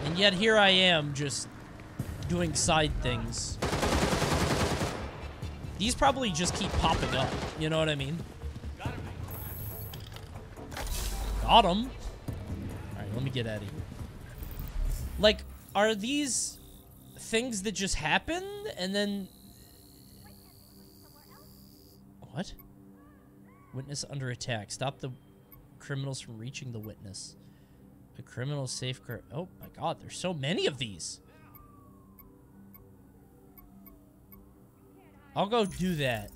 And yet here I am just doing side things. These probably just keep popping up. You know what I mean? Got him. Alright, let me get out of here. Like, are these things that just happen and then... What? Witness under attack. Stop the criminals from reaching the witness. A criminal safeguard. Oh my god, there's so many of these. I'll go do that.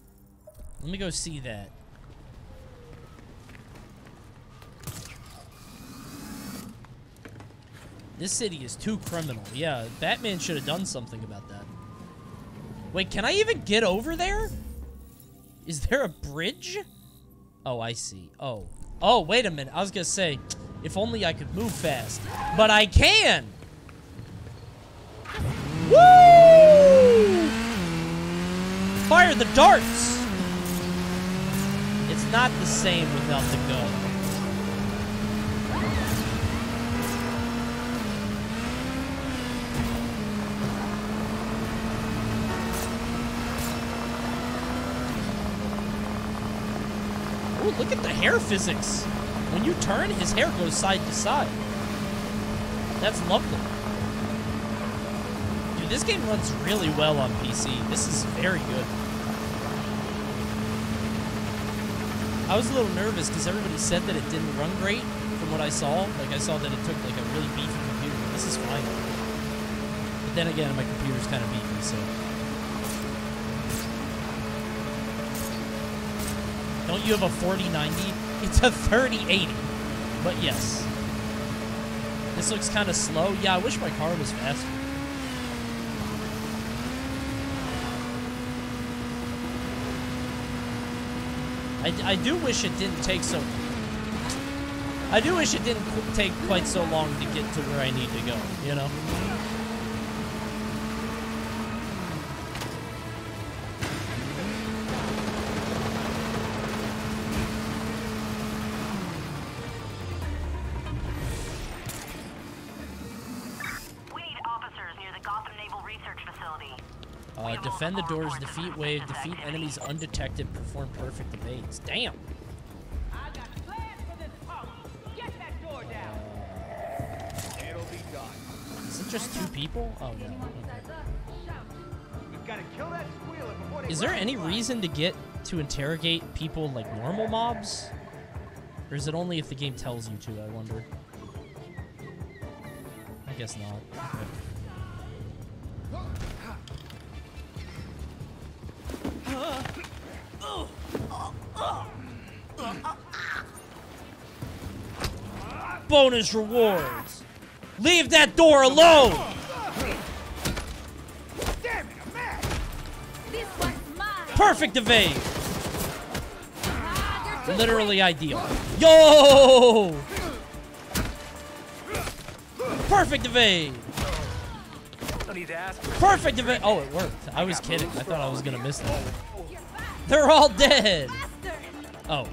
Let me go see that. This city is too criminal. Yeah, Batman should have done something about that. Wait, can I even get over there? Is there a bridge? Oh, I see. Oh. Oh, wait a minute. I was gonna say, if only I could move fast. But I can! Woo! Fire the darts! It's not the same without the gun. Look at the hair physics. When you turn, his hair goes side to side. That's lovely. Dude, this game runs really well on P C. This is very good. I was a little nervous because everybody said that it didn't run great from what I saw. Like, I saw that it took, like, a really beefy computer. This is fine. But then again, my computer's kind of beefy, so... Don't you have a forty ninety? It's a thirty eighty. But yes. This looks kind of slow. Yeah, I wish my car was faster. I, I do wish it didn't take so... I do wish it didn't take quite so long to get to where I need to go, you know? Defend the doors, defeat wave, defeat enemies undetected, perform perfect evades. Damn! I got plans for this pump. Get that door down. It'll be done. Is it just two people? Oh no. We've gotta kill that squealer before they... Is there any reason to get to interrogate people like normal mobs? Or is it only if the game tells you to, I wonder? I guess not. Bonus rewards. Leave that door alone. Damn it, I'm mad. This one's mine. Perfect evade. Ah, literally ideal. Yo! Perfect evade. Perfect evade. Oh, it worked. I was kidding. I thought I was gonna miss that. They're all dead. Oh,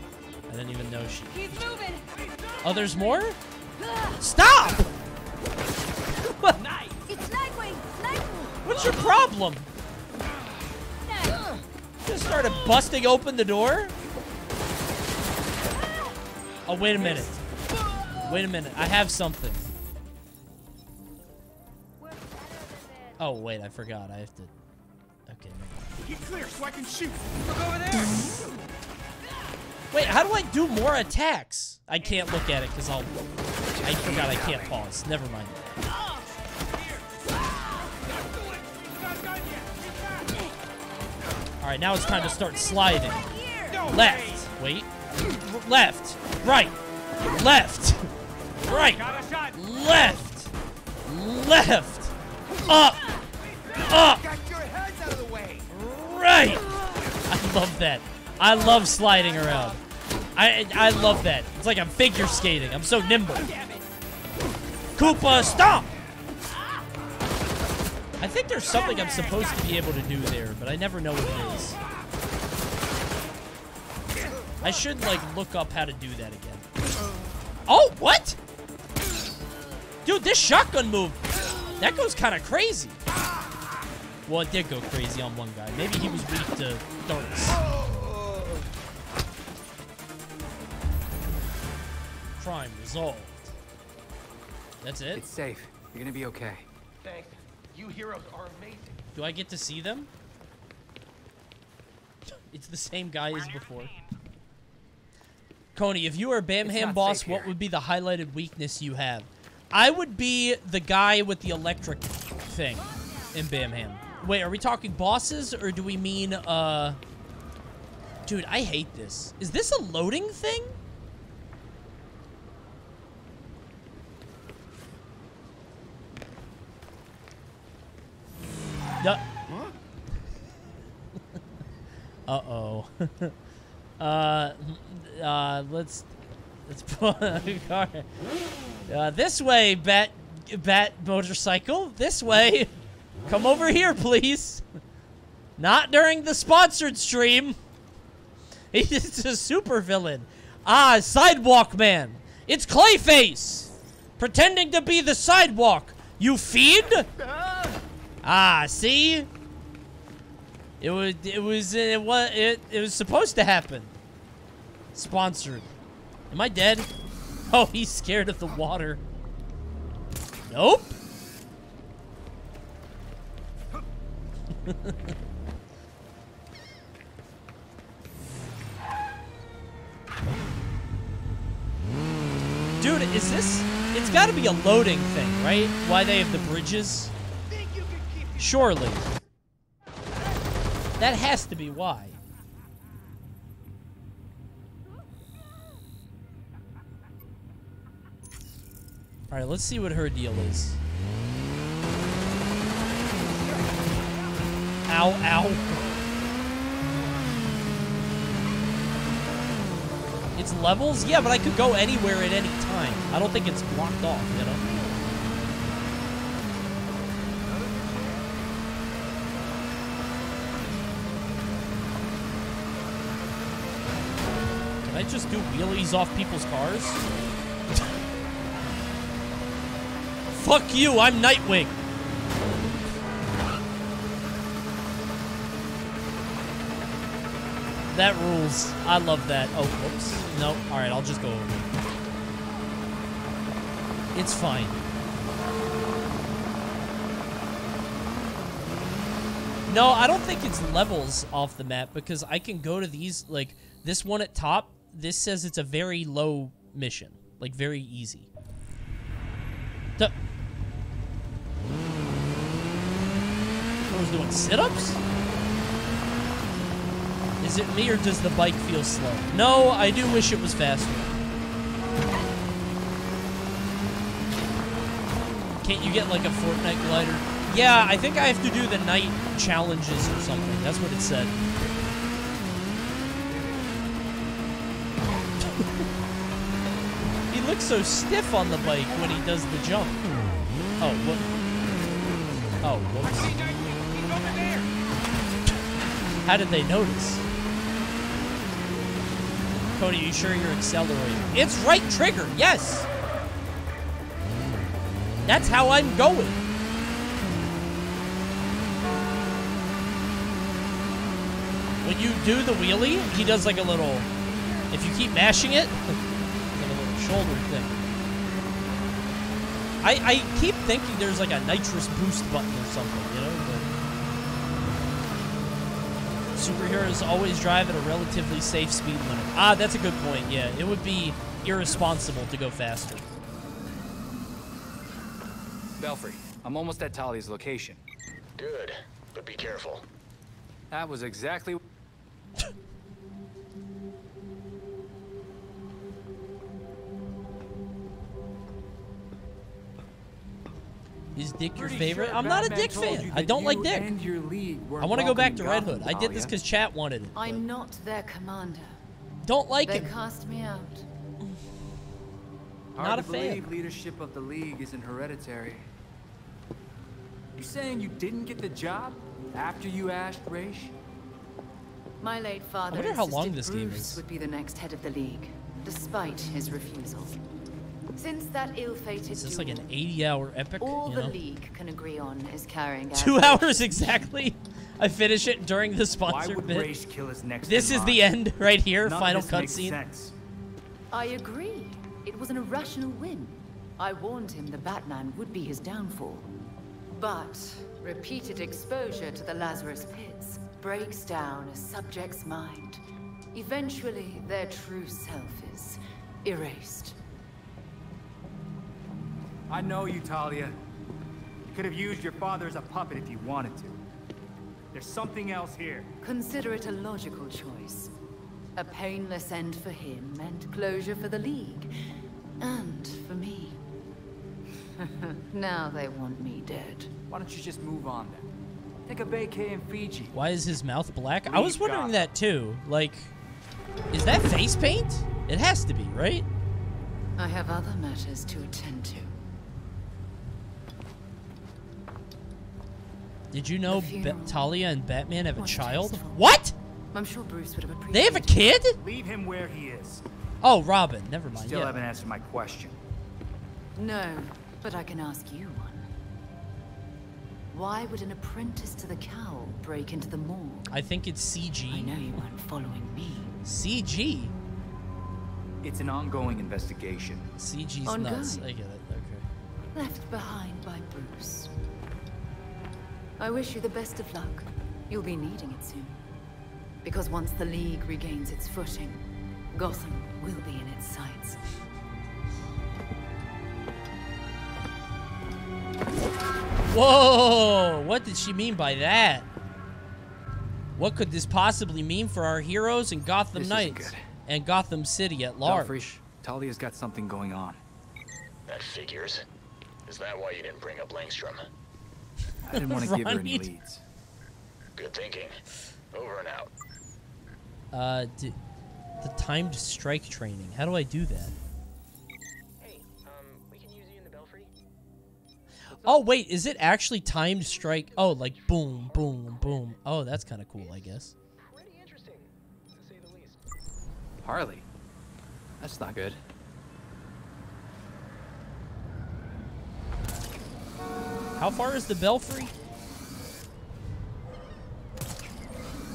I didn't even know she... He's moving. Oh, there's more? Stop! What? It's Nightwing. Nightwing. What's your problem? Night. Just started busting open the door? Oh, wait a minute. Wait a minute. I have something. Oh, wait. I forgot. I have to... Okay. Get clear so I can shoot. Look over there. Wait, how do I do more attacks? I can't look at it because I'll... I forgot I can't pause. Never mind. Alright, now it's time to start sliding. Left. Wait. Left. Right. Left. Right. Left. Left. Up. Up. Right. I love that. I love sliding around. I I love that. It's like I'm figure skating. I'm so nimble. Koopa, stop! I think there's something I'm supposed to be able to do there, but I never know what it is. I should, like, look up how to do that again. Oh, what? Dude, this shotgun move, that goes kind of crazy. Well, it did go crazy on one guy. Maybe he was weak to darts. Crime resolved. That's it? It's safe. You're gonna be okay. Thanks. You heroes are amazing. Do I get to see them? It's the same guy as before. Coney, if you were a Batman boss, what would be the highlighted weakness you have? I would be the guy with the electric thing. In Batman. Wait, are we talking bosses or do we mean, uh... Dude, I hate this. Is this a loading thing? No. Huh? Uh-oh. uh, uh, let's... Let's pull a car. Uh, this way, bat... Bat motorcycle. This way. Come over here, please. Not during the sponsored stream. He's a super villain. Ah, Sidewalk Man. It's Clayface. Pretending to be the sidewalk. You feed? Ah, see? It was it was it was it, it was supposed to happen. Sponsored. Am I dead? Oh, he's scared of the water. Nope. Dude, is this... It's gotta be a loading thing, right? Why they have the bridges? Surely. That has to be why. Alright, let's see what her deal is. Ow, ow. It's levels? Yeah, but I could go anywhere at any time. I don't think it's blocked off, you know? Can I just do wheelies off people's cars? Fuck you, I'm Nightwing. That rules. I love that. Oh, whoops. No. Alright, I'll just go over. It's fine. No, I don't think it's levels off the map because I can go to these, like, this one at top, this says it's a very low mission. Like, very easy. Duh. I was doing sit-ups? Is it me or does the bike feel slow? No, I do wish it was faster. Can't you get like a Fortnite glider? Yeah, I think I have to do the night challenges or something. That's what it said. He looks so stiff on the bike when he does the jump. Oh, what? Oh, whoops. How did they notice? Cody, you sure you're accelerating? It's right trigger, yes! That's how I'm going. When you do the wheelie, he does like a little... If you keep mashing it, like a little shoulder thing. I, I keep thinking there's like a nitrous boost button or something, you know? Superheroes always drive at a relatively safe speed limit. Ah, that's a good point, yeah. It would be irresponsible to go faster. Belfry, I'm almost at Talia's location. Good, but be careful. That was exactly... Is Dick your favorite? Sure I'm not Batman a Dick fan. I don't like Dick. I want to go back to Red Hood. I did this because chat wanted it. I'm not their commander. Don't like it. They him. cast me out. Hard not a to fan. Leadership of the League isn't hereditary. You're saying you didn't get the job after you asked Raish? My late father I wonder how long this game is. Would be the next head of the League, despite his refusal. Since that ill-fated is this like an eighty-hour epic? All you know? The League can agree on is carrying out two hours exactly. I finish it during the sponsored bit. Kill his next this is the end right here. None final cutscene. I agree. It was an irrational whim. I warned him the Batman would be his downfall. But repeated exposure to the Lazarus Pits breaks down a subject's mind. Eventually, their true self is erased. I know you, Talia. You could have used your father as a puppet if you wanted to. There's something else here. Consider it a logical choice. A painless end for him and closure for the League. And for me. Now they want me dead. Why don't you just move on then? Take a vacay in Fiji. Why is his mouth black? Leave I was wondering God. that too. Like, is that face paint? It has to be, right? I have other matters to attend to. Did you know Talia and Batman have a child? What? I'm sure Bruce would have appreciated. They have a kid? Leave him where he is. Oh, Robin. Never mind. Still yeah. haven't answered my question. No, but I can ask you one. Why would an apprentice to the cowl break into the morgue? I think it's C G. I know you weren't following me. C G. It's an ongoing investigation. C G's ongoing. Nuts. I get it. Okay. Left behind by Bruce. I wish you the best of luck. You'll be needing it soon. Because once the League regains its footing, Gotham will be in its sights. Whoa! What did she mean by that? What could this possibly mean for our heroes and Gotham Knights and Gotham City at large? Belfry, Talia's got something going on. That figures. Is that why you didn't bring up Langstrom? I didn't want to give her any leads. Good thinking. Over and out. Uh, the timed strike training. How do I do that? Hey, um, we can use you in the Belfry. Oh wait, is it actually timed strike? Oh, like boom, boom, boom. Oh, that's kind of cool, I guess. Pretty interesting, to say the least. Harley, that's not good. How far is the Belfry?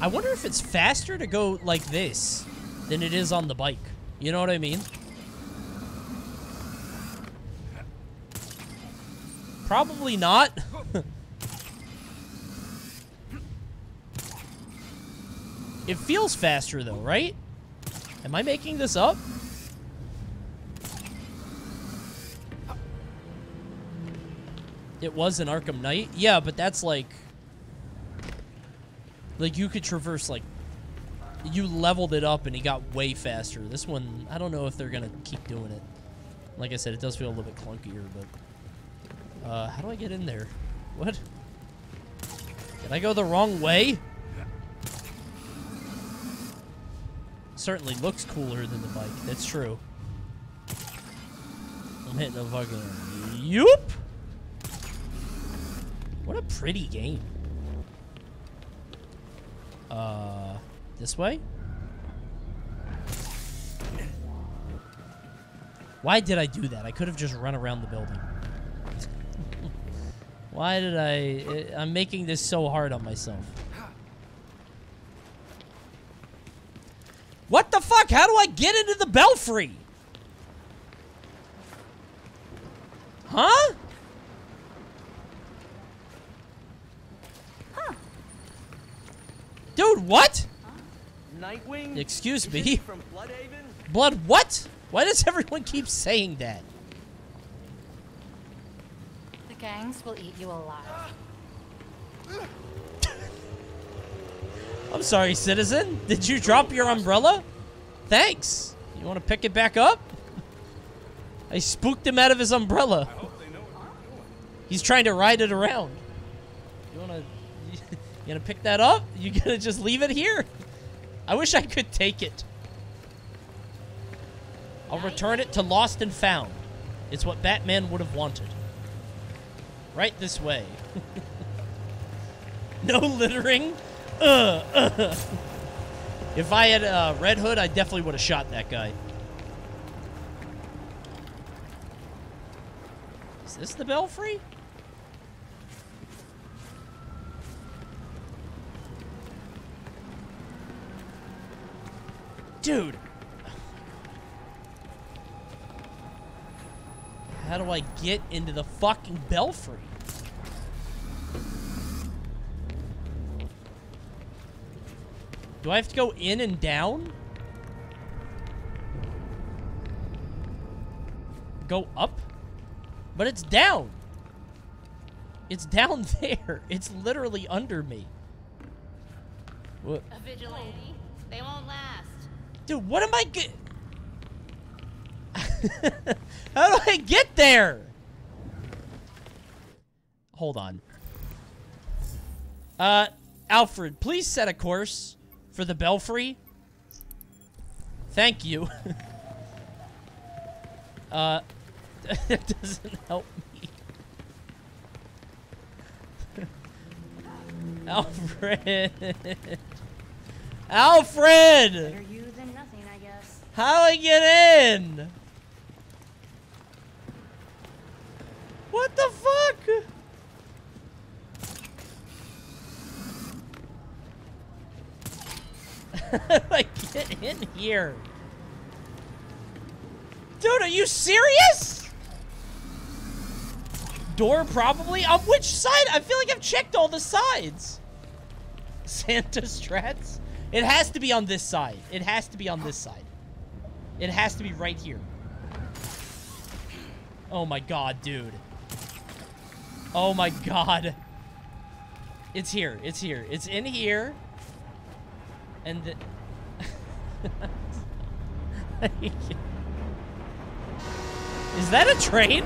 I wonder if it's faster to go like this than it is on the bike. You know what I mean? Probably not. It feels faster though, right? Am I making this up? It was an Arkham Knight? Yeah, but that's like... Like, you could traverse, like... You leveled it up and he got way faster. This one, I don't know if they're gonna keep doing it. Like I said, it does feel a little bit clunkier, but... Uh, how do I get in there? What? Did I go the wrong way? Certainly looks cooler than the bike. That's true. I'm hitting a fucking... Yoop! What a pretty game. Uh, this way? Why did I do that? I could have just run around the building. Why did I... I'm making this so hard on myself. What the fuck? How do I get into the Belfry? Huh? Dude, what? Nightwing? Excuse me. From Bloodhaven? Blood what? Why does everyone keep saying that? The gangs will eat you alive. I'm sorry, citizen. Did you drop your umbrella? Thanks. You want to pick it back up? I spooked him out of his umbrella. I hope they know what you're doing. He's trying to ride it around. You want to... You gonna pick that up? You gonna just leave it here? I wish I could take it. I'll return it to Lost and Found. It's what Batman would have wanted. Right this way. No littering. Uh, uh. If I had uh, Red Hood, I definitely would have shot that guy. Is this the Belfry? Dude. How do I get into the fucking Belfry? Do I have to go in and down? Go up? But it's down. It's down there. It's literally under me. What? A vigilante. They won't last. Dude, what am I get? How do I get there? Hold on. Uh, Alfred, please set a course for the Belfry. Thank you. uh, that doesn't help me. Alfred. Alfred! How do I get in? What the fuck? How do I get in here? Dude, are you serious? Door probably? On which side? I feel like I've checked all the sides. Santa Strats? It has to be on this side. It has to be on this side. It has to be right here. Oh my god, dude. Oh my god. It's here. It's here. It's in here. And the Is that a train?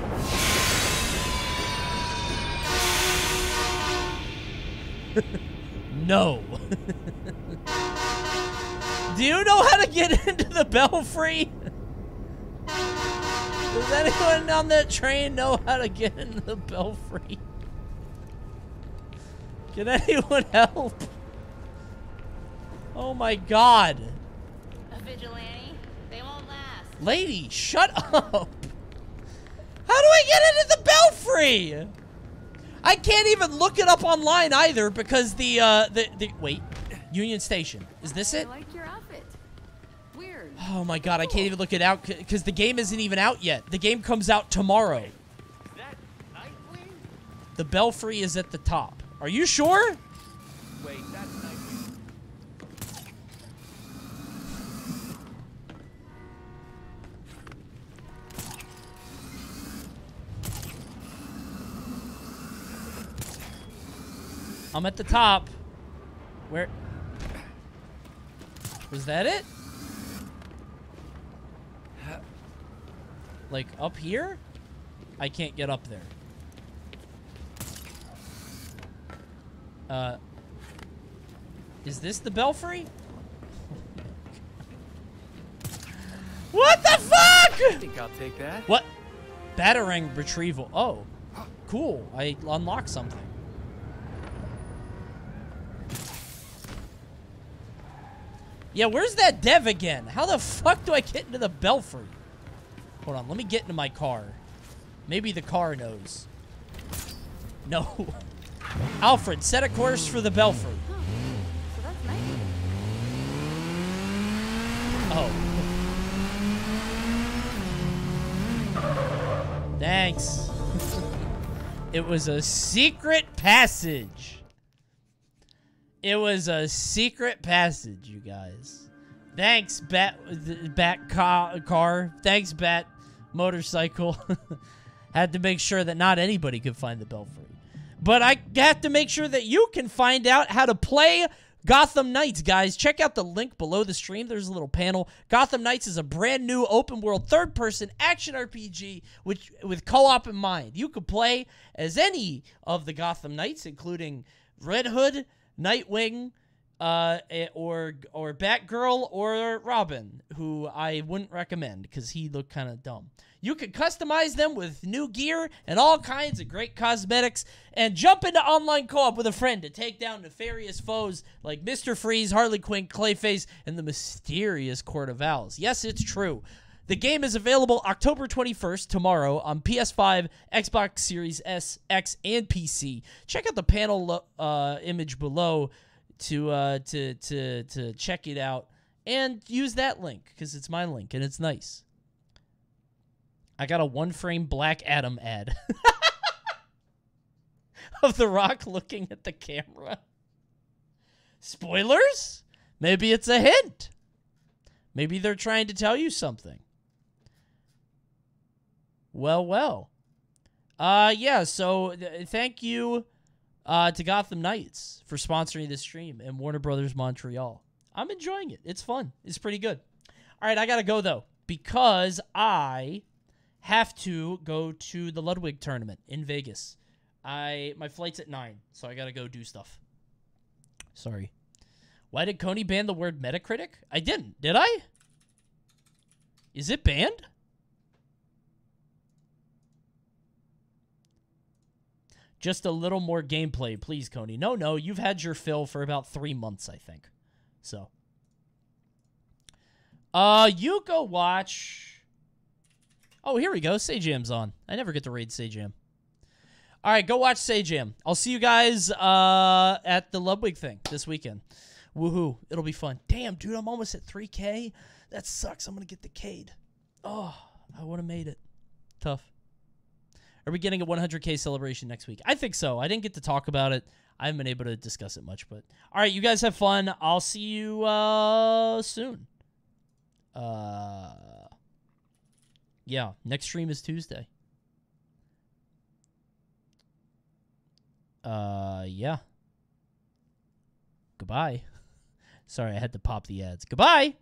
No. Do you know how to get into the Belfry? Does anyone on that train know how to get into the Belfry? Can anyone help? Oh my god. A vigilante? They won't last. Lady, shut up. How do I get into the Belfry? I can't even look it up online either because the, uh, the, the, wait. Union Station. Is this it? I like your outfit. Weird. Oh my god, I can't even look it out because the game isn't even out yet. The game comes out tomorrow. Wait, is that Nightwing? The Belfry is at the top. Are you sure? Wait, that's Nightwing. I'm at the top. Where... Was that it? Like, up here? I can't get up there. Uh, is this the Belfry? What the fuck? I think I'll take that. What? Batarang retrieval. Oh, cool. I unlocked something. Yeah, where's that dev again? How the fuck do I get into the Belfry? Hold on, let me get into my car. Maybe the car knows. No. Alfred, set a course for the Belfry. Oh. Thanks. It was a secret passage. It was a secret passage, you guys. Thanks, Bat, Bat Car. Thanks, Bat Motorcycle. had to make sure that not anybody could find the Belfry. But I have to make sure that you can find out how to play Gotham Knights, guys. Check out the link below the stream. There's a little panel. Gotham Knights is a brand new open-world third-person action R P G which, with co-op in mind. You could play as any of the Gotham Knights, including Red Hood, Nightwing, uh, or or Batgirl, or Robin, who I wouldn't recommend because he looked kind of dumb. You can customize them with new gear and all kinds of great cosmetics, and jump into online co-op with a friend to take down nefarious foes like Mister Freeze, Harley Quinn, Clayface, and the mysterious Court of Owls. Yes, it's true. The game is available October twenty-first, tomorrow, on P S five, Xbox Series S, X, and P C. Check out the panel uh, image below to, uh, to, to, to check it out, and use that link, because it's my link, and it's nice. I got a one-frame Black Adam ad of The Rock looking at the camera. Spoilers? Maybe it's a hint. Maybe they're trying to tell you something. Well, well. Uh, yeah, so th thank you uh, to Gotham Knights for sponsoring this stream and Warner Brothers Montreal. I'm enjoying it. It's fun. It's pretty good. All right, I got to go, though, because I have to go to the Ludwig tournament in Vegas. I My flight's at nine, so I got to go do stuff. Sorry. Why did Coney ban the word Metacritic? I didn't, did I? Is it banned? Just a little more gameplay, please, Coney. No, no, you've had your fill for about three months, I think. So. Uh, you go watch... Oh, here we go. Sajam's on. I never get to raid Sajam. All right, go watch Sajam. I'll see you guys uh, at the Ludwig thing this weekend. Woohoo. It'll be fun. Damn, dude, I'm almost at three K. That sucks. I'm going to get the K'd. Oh, I would have made it. Tough. Are we getting a one hundred K celebration next week? I think so. I didn't get to talk about it. I haven't been able to discuss it much, but... All right, you guys have fun. I'll see you uh, soon. Uh, yeah, next stream is Tuesday. Uh, yeah. Goodbye. Sorry, I had to pop the ads. Goodbye!